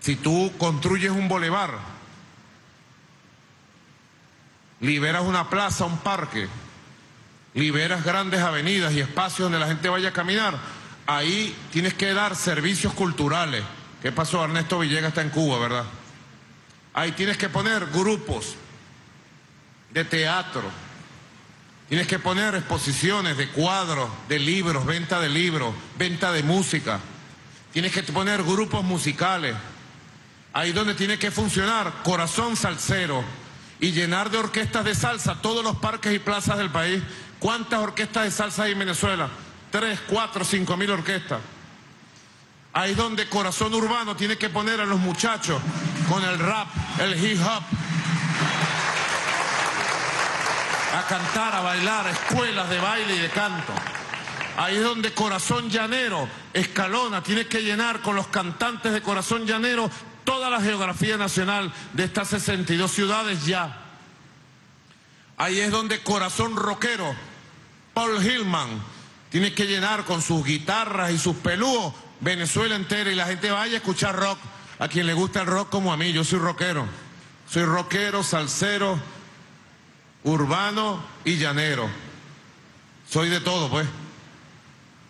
Si tú construyes un bulevar, liberas una plaza, un parque, liberas grandes avenidas y espacios donde la gente vaya a caminar. Ahí tienes que dar servicios culturales. ¿Qué pasó? Ernesto Villegas está en Cuba, ¿verdad? Ahí tienes que poner grupos de teatro, tienes que poner exposiciones de cuadros, de libros, venta de libros, venta de música. Tienes que poner grupos musicales. Ahí donde tiene que funcionar Corazón Salsero, y llenar de orquestas de salsa todos los parques y plazas del país. ¿Cuántas orquestas de salsa hay en Venezuela? 3, 4, 5.000 orquestas. Ahí es donde Corazón Urbano tiene que poner a los muchachos con el rap, el hip hop. a cantar, a bailar, a escuelas de baile y de canto. Ahí es donde Corazón Llanero escalona, tiene que llenar con los cantantes de Corazón Llanero toda la geografía nacional de estas 62 ciudades ya. Ahí es donde Corazón Rockero, Paul Hillman, tiene que llenar con sus guitarras y sus pelúos Venezuela entera, y la gente vaya a escuchar rock, a quien le gusta el rock como a mí. Yo soy rockero, salsero, urbano y llanero. Soy de todo, pues.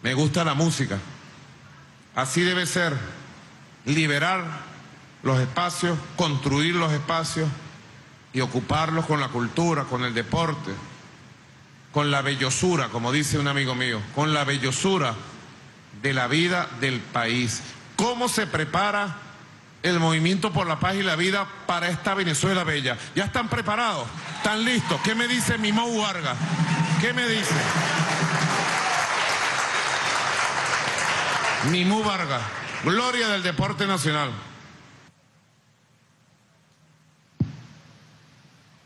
Me gusta la música. Así debe ser, liberar los espacios, construir los espacios y ocuparlos con la cultura, con el deporte, con la bellosura, como dice un amigo mío, con la bellosura de la vida del país. ¿Cómo se prepara el Movimiento por la Paz y la Vida para esta Venezuela bella? ¿Ya están preparados? ¿Están listos? ¿Qué me dice Mimou Vargas? ¿Qué me dice? Mimou Vargas, gloria del deporte nacional.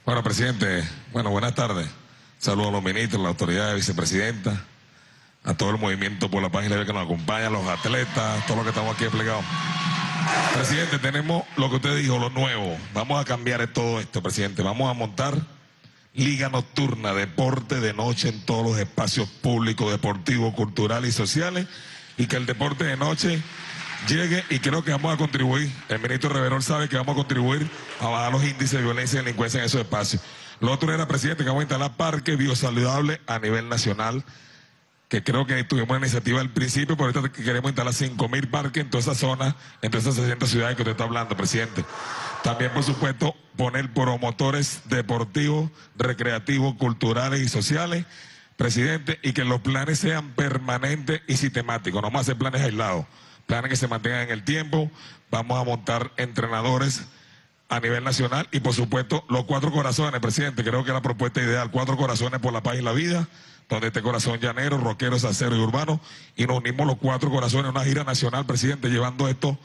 Bueno, presidente, bueno, buenas tardes. Saludos a los ministros, a las autoridades, vicepresidenta, a todo el Movimiento por la Paz y la Vida que nos acompaña, a los atletas, todos los que estamos aquí desplegados. Presidente, tenemos lo que usted dijo, lo nuevo. Vamos a cambiar todo esto, presidente. Vamos a montar liga nocturna, deporte de noche en todos los espacios públicos, deportivos, culturales y sociales, y que el deporte de noche llegue, y creo que vamos a contribuir, el ministro Reverol sabe que vamos a contribuir a bajar los índices de violencia y delincuencia en esos espacios. Lo otro era, presidente, que vamos a instalar parques biosaludables a nivel nacional, que creo que tuvimos una iniciativa al principio, pero ahorita queremos instalar 5.000 parques en todas esas zonas, en todas esas 60 ciudades que usted está hablando, presidente. También, por supuesto, poner promotores deportivos, recreativos, culturales y sociales, presidente, y que los planes sean permanentes y sistemáticos, no más hacer planes aislados. Planes que se mantengan en el tiempo. Vamos a montar entrenadores a nivel nacional y, por supuesto, los 4 corazones, presidente. Creo que es la propuesta ideal, 4 corazones por la paz y la vida, donde este Corazón Llanero, rockero, sacero y urbano, y nos unimos los 4 corazones en una gira nacional, presidente, llevando esto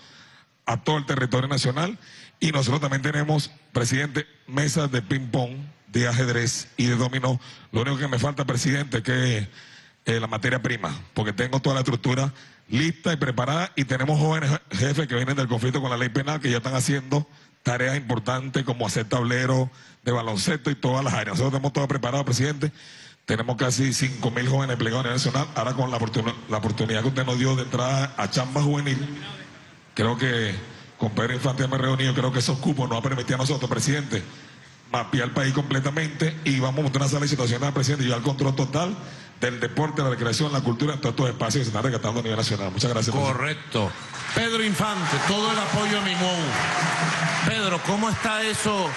a todo el territorio nacional. Y nosotros también tenemos, presidente, mesas de ping-pong, de ajedrez y de dominó. Lo único que me falta, presidente, que la materia prima, porque tengo toda la estructura lista y preparada, y tenemos jóvenes jefes que vienen del conflicto con la ley penal que ya están haciendo tareas importantes como hacer tableros de baloncesto y todas las áreas. Nosotros tenemos todo preparado, presidente. Tenemos casi 5.000 jóvenes empleados en el nacional. Ahora, con la oportunidad que usted nos dio de entrar a Chamba Juvenil, creo que con Pedro Infante me he reunido, creo que esos cupos nos va a permitir a nosotros, presidente, mapear el país completamente, y vamos a montar una sala institucional, presidente, y al control total del deporte, la recreación, la cultura, en todos estos espacios que se están rescatando a nivel nacional. Muchas gracias. Correcto. Presidente. Pedro Infante, todo el apoyo a Mimou. Pedro, ¿cómo está eso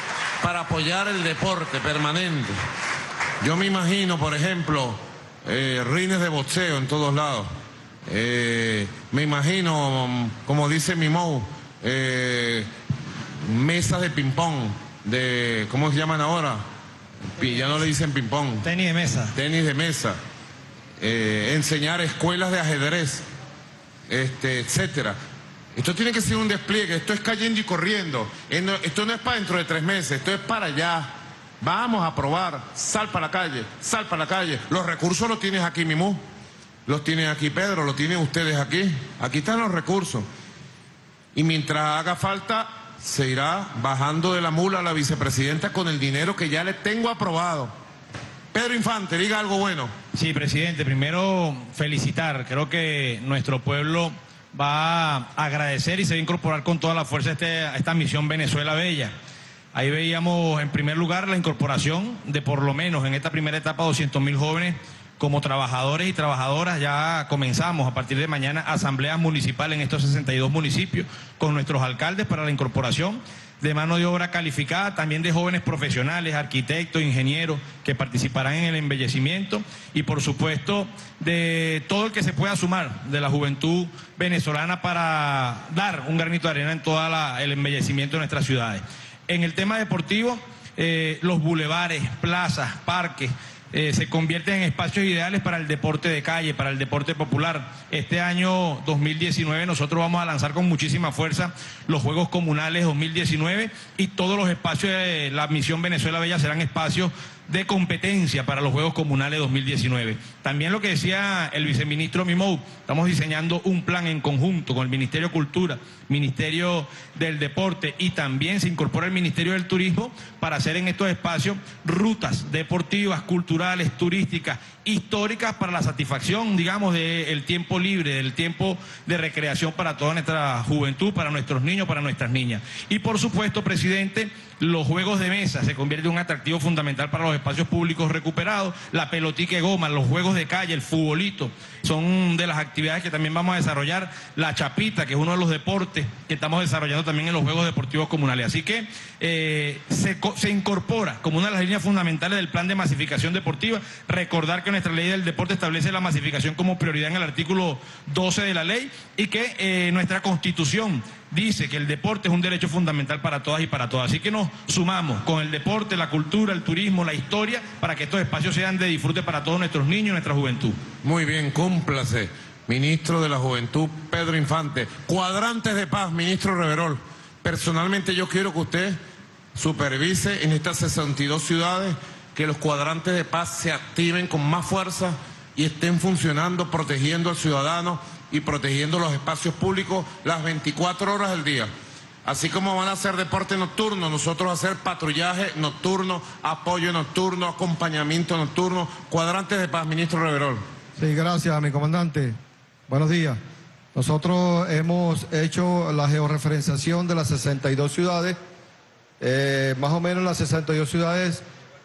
para apoyar el deporte permanente? Yo me imagino, por ejemplo, rines de boxeo en todos lados. Me imagino, como dice Mimou, mesas de ping-pong, de, ¿cómo se llaman ahora? Ya no le dicen ping-pong. Tenis de mesa. Tenis de mesa. Enseñar escuelas de ajedrez, etcétera. Esto tiene que ser un despliegue, esto es cayendo y corriendo. Esto no es para dentro de 3 meses, esto es para allá. Vamos a probar, sal para la calle, sal para la calle. Los recursos los tienes aquí, Mimou, los tienes aquí, Pedro, los tienen ustedes aquí. Aquí están los recursos. Y mientras haga falta, se irá bajando de la mula a la vicepresidenta con el dinero que ya le tengo aprobado. Pedro Infante, diga algo bueno. Sí, presidente, primero felicitar. Creo que nuestro pueblo va a agradecer y se va a incorporar con toda la fuerza a esta misión Venezuela Bella. Ahí veíamos, en primer lugar, la incorporación de, por lo menos en esta primera etapa, 200.000 jóvenes como trabajadores y trabajadoras. Ya comenzamos a partir de mañana asambleas municipales en estos 62 municipios con nuestros alcaldes para la incorporación de mano de obra calificada, también de jóvenes profesionales, arquitectos, ingenieros, que participarán en el embellecimiento, y por supuesto de todo el que se pueda sumar de la juventud venezolana para dar un granito de arena en todo el embellecimiento de nuestras ciudades. En el tema deportivo, los bulevares, plazas, parques, se convierten en espacios ideales para el deporte de calle, para el deporte popular. Este año 2019 nosotros vamos a lanzar con muchísima fuerza los Juegos Comunales 2019, y todos los espacios de la Misión Venezuela Bella serán espacios de competencia para los Juegos Comunales 2019. También lo que decía el viceministro Mimou, estamos diseñando un plan en conjunto con el Ministerio de Cultura, Ministerio del Deporte, y también se incorpora el Ministerio del Turismo para hacer en estos espacios rutas deportivas, culturales, turísticas, históricas para la satisfacción, digamos, del tiempo libre, del tiempo de recreación para toda nuestra juventud, para nuestros niños, para nuestras niñas. Y por supuesto, presidente, los juegos de mesa se convierten en un atractivo fundamental para los espacios públicos recuperados, la pelotica de goma, los juegos de calle, el futbolito, son de las actividades que también vamos a desarrollar, la chapita, que es uno de los deportes que estamos desarrollando también en los Juegos Deportivos Comunales. Así que se incorpora como una de las líneas fundamentales del plan de masificación deportiva. Recordar que nuestra ley del deporte establece la masificación como prioridad en el artículo 12 de la ley, y que nuestra Constitución dice que el deporte es un derecho fundamental para todas y para todas. Así que nos sumamos con el deporte, la cultura, el turismo, la historia, para que estos espacios sean de disfrute para todos nuestros niños y nuestra juventud. Muy bien, cúmplase, ministro de la Juventud, Pedro Infante. Cuadrantes de Paz, ministro Reverol. Personalmente yo quiero que usted supervise en estas 62 ciudades que los cuadrantes de paz se activen con más fuerza y estén funcionando, protegiendo al ciudadano y protegiendo los espacios públicos las 24 horas del día. Así como van a hacer deporte nocturno, nosotros hacer patrullaje nocturno, apoyo nocturno, acompañamiento nocturno. Cuadrantes de Paz, ministro Reverol. Sí, gracias, mi comandante. Buenos días. Nosotros hemos hecho la georreferenciación de las 62 ciudades. Más o menos en las 62 ciudades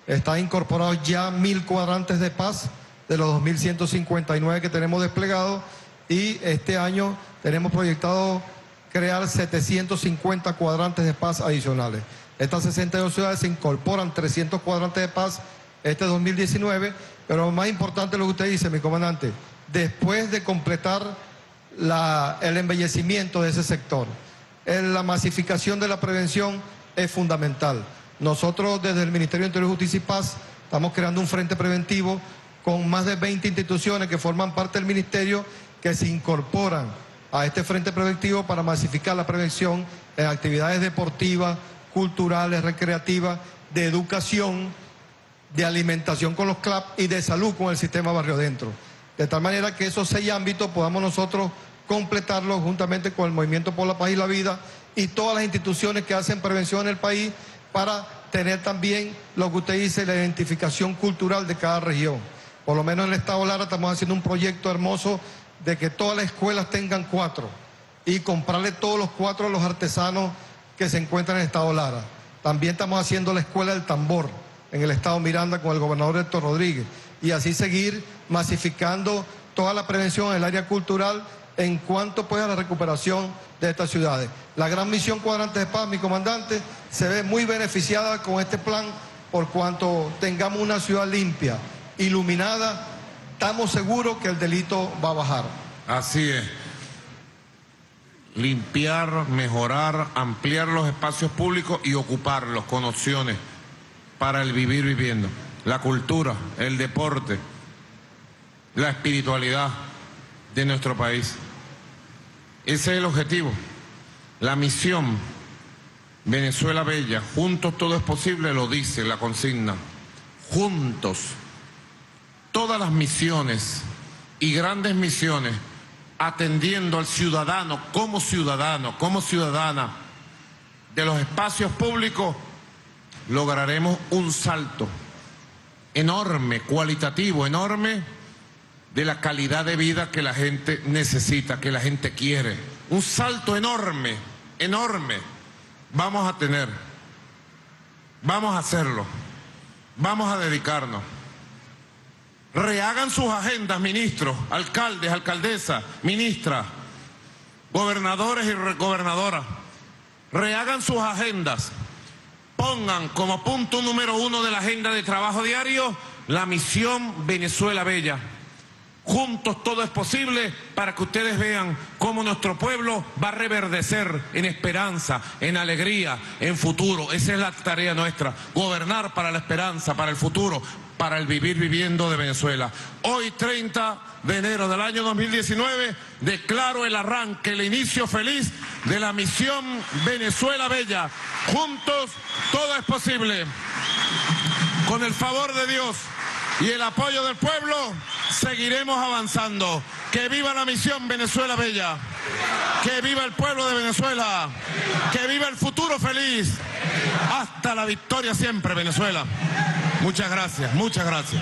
están incorporados ya 1000 cuadrantes de paz de los 2159 que tenemos desplegados, y este año tenemos proyectado crear 750 cuadrantes de paz adicionales. Estas 62 ciudades se incorporan 300 cuadrantes de paz este 2019, pero más importante lo que usted dice, mi comandante, después de completar el embellecimiento de ese sector. La masificación de la prevención es fundamental. Nosotros desde el Ministerio de Interior, Justicia y Paz estamos creando un frente preventivo con más de 20 instituciones que forman parte del Ministerio, que se incorporan a este frente preventivo para masificar la prevención en actividades deportivas, culturales, recreativas, de educación, de alimentación con los CLAP y de salud con el sistema Barrio Adentro. De tal manera que esos 6 ámbitos podamos nosotros completarlos juntamente con el Movimiento por la Paz y la Vida y todas las instituciones que hacen prevención en el país, para tener también lo que usted dice, la identificación cultural de cada región. Por lo menos en el Estado Lara estamos haciendo un proyecto hermoso de que todas las escuelas tengan 4 y comprarle todos los 4 a los artesanos que se encuentran en el Estado Lara. También estamos haciendo la escuela del tambor en el Estado Miranda con el gobernador Héctor Rodríguez, y así seguir masificando toda la prevención en el área cultural en cuanto pues a la recuperación de estas ciudades. La gran misión Cuadrantes de Paz, mi comandante, se ve muy beneficiada con este plan, por cuanto tengamos una ciudad limpia, iluminada, estamos seguros que el delito va a bajar. Así es. Limpiar, mejorar, ampliar los espacios públicos y ocuparlos con opciones para el vivir viviendo. La cultura, el deporte, la espiritualidad de nuestro país. Ese es el objetivo, la misión Venezuela Bella. Juntos todo es posible, lo dice la consigna. Juntos, todas las misiones y grandes misiones, atendiendo al ciudadano, como ciudadana de los espacios públicos, lograremos un salto enorme, cualitativo, enorme, de la calidad de vida que la gente necesita, que la gente quiere. Un salto enorme, enorme. Vamos a tener, vamos a hacerlo, vamos a dedicarnos. Rehagan sus agendas, ministros, alcaldes, alcaldesas, ministras, gobernadores y gobernadoras. Rehagan sus agendas. Pongan como punto número 1 de la agenda de trabajo diario la misión Venezuela Bella. Juntos todo es posible, para que ustedes vean cómo nuestro pueblo va a reverdecer en esperanza, en alegría, en futuro. Esa es la tarea nuestra, gobernar para la esperanza, para el futuro, para el vivir viviendo de Venezuela. Hoy, 30 de enero del año 2019, declaro el arranque, el inicio feliz de la misión Venezuela Bella. Juntos todo es posible. con el favor de Dios y el apoyo del pueblo, seguiremos avanzando. ¡Que viva la misión Venezuela Bella! ¡Que viva el pueblo de Venezuela! ¡Que viva el futuro feliz! ¡Hasta la victoria siempre, Venezuela! Muchas gracias, muchas gracias.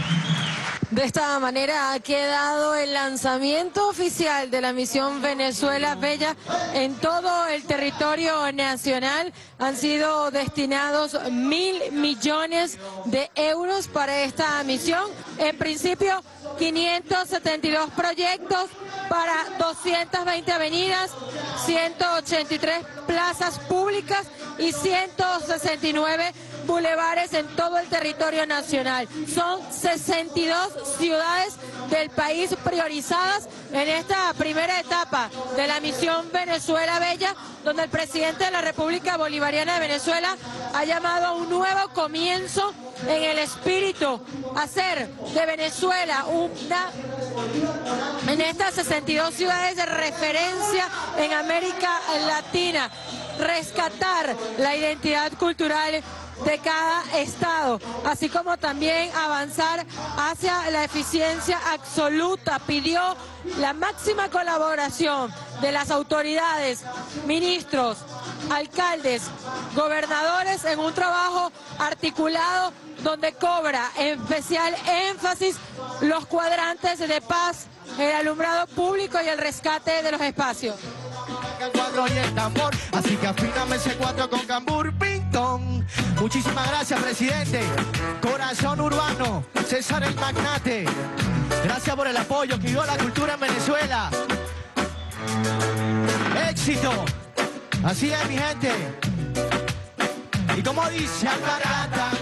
De esta manera ha quedado el lanzamiento oficial de la misión Venezuela Bella en todo el territorio nacional. Han sido destinados 1.000 millones de euros para esta misión. En principio, 572 proyectos para 220 avenidas, 183 plazas públicas y 169 bulevares en todo el territorio nacional. Son 62 ciudades del país priorizadas en esta primera etapa de la misión Venezuela Bella, donde el presidente de la República Bolivariana de Venezuela ha llamado a un nuevo comienzo en el espíritu, hacer de Venezuela en estas 62 ciudades de referencia en América Latina, rescatar la identidad cultural de cada estado, así como también avanzar hacia la eficiencia absoluta. Pidió la máxima colaboración de las autoridades, ministros, alcaldes, gobernadores en un trabajo articulado donde cobra especial énfasis los cuadrantes de paz, el alumbrado público y el rescate de los espacios. El cuadro y el tambor, así que afíname ese cuatro con cambur, pintón. Muchísimas gracias, presidente. Corazón Urbano, César el Magnate. Gracias por el apoyo que dio la cultura en Venezuela. Éxito. Así es, mi gente. Y como dice Alvarata.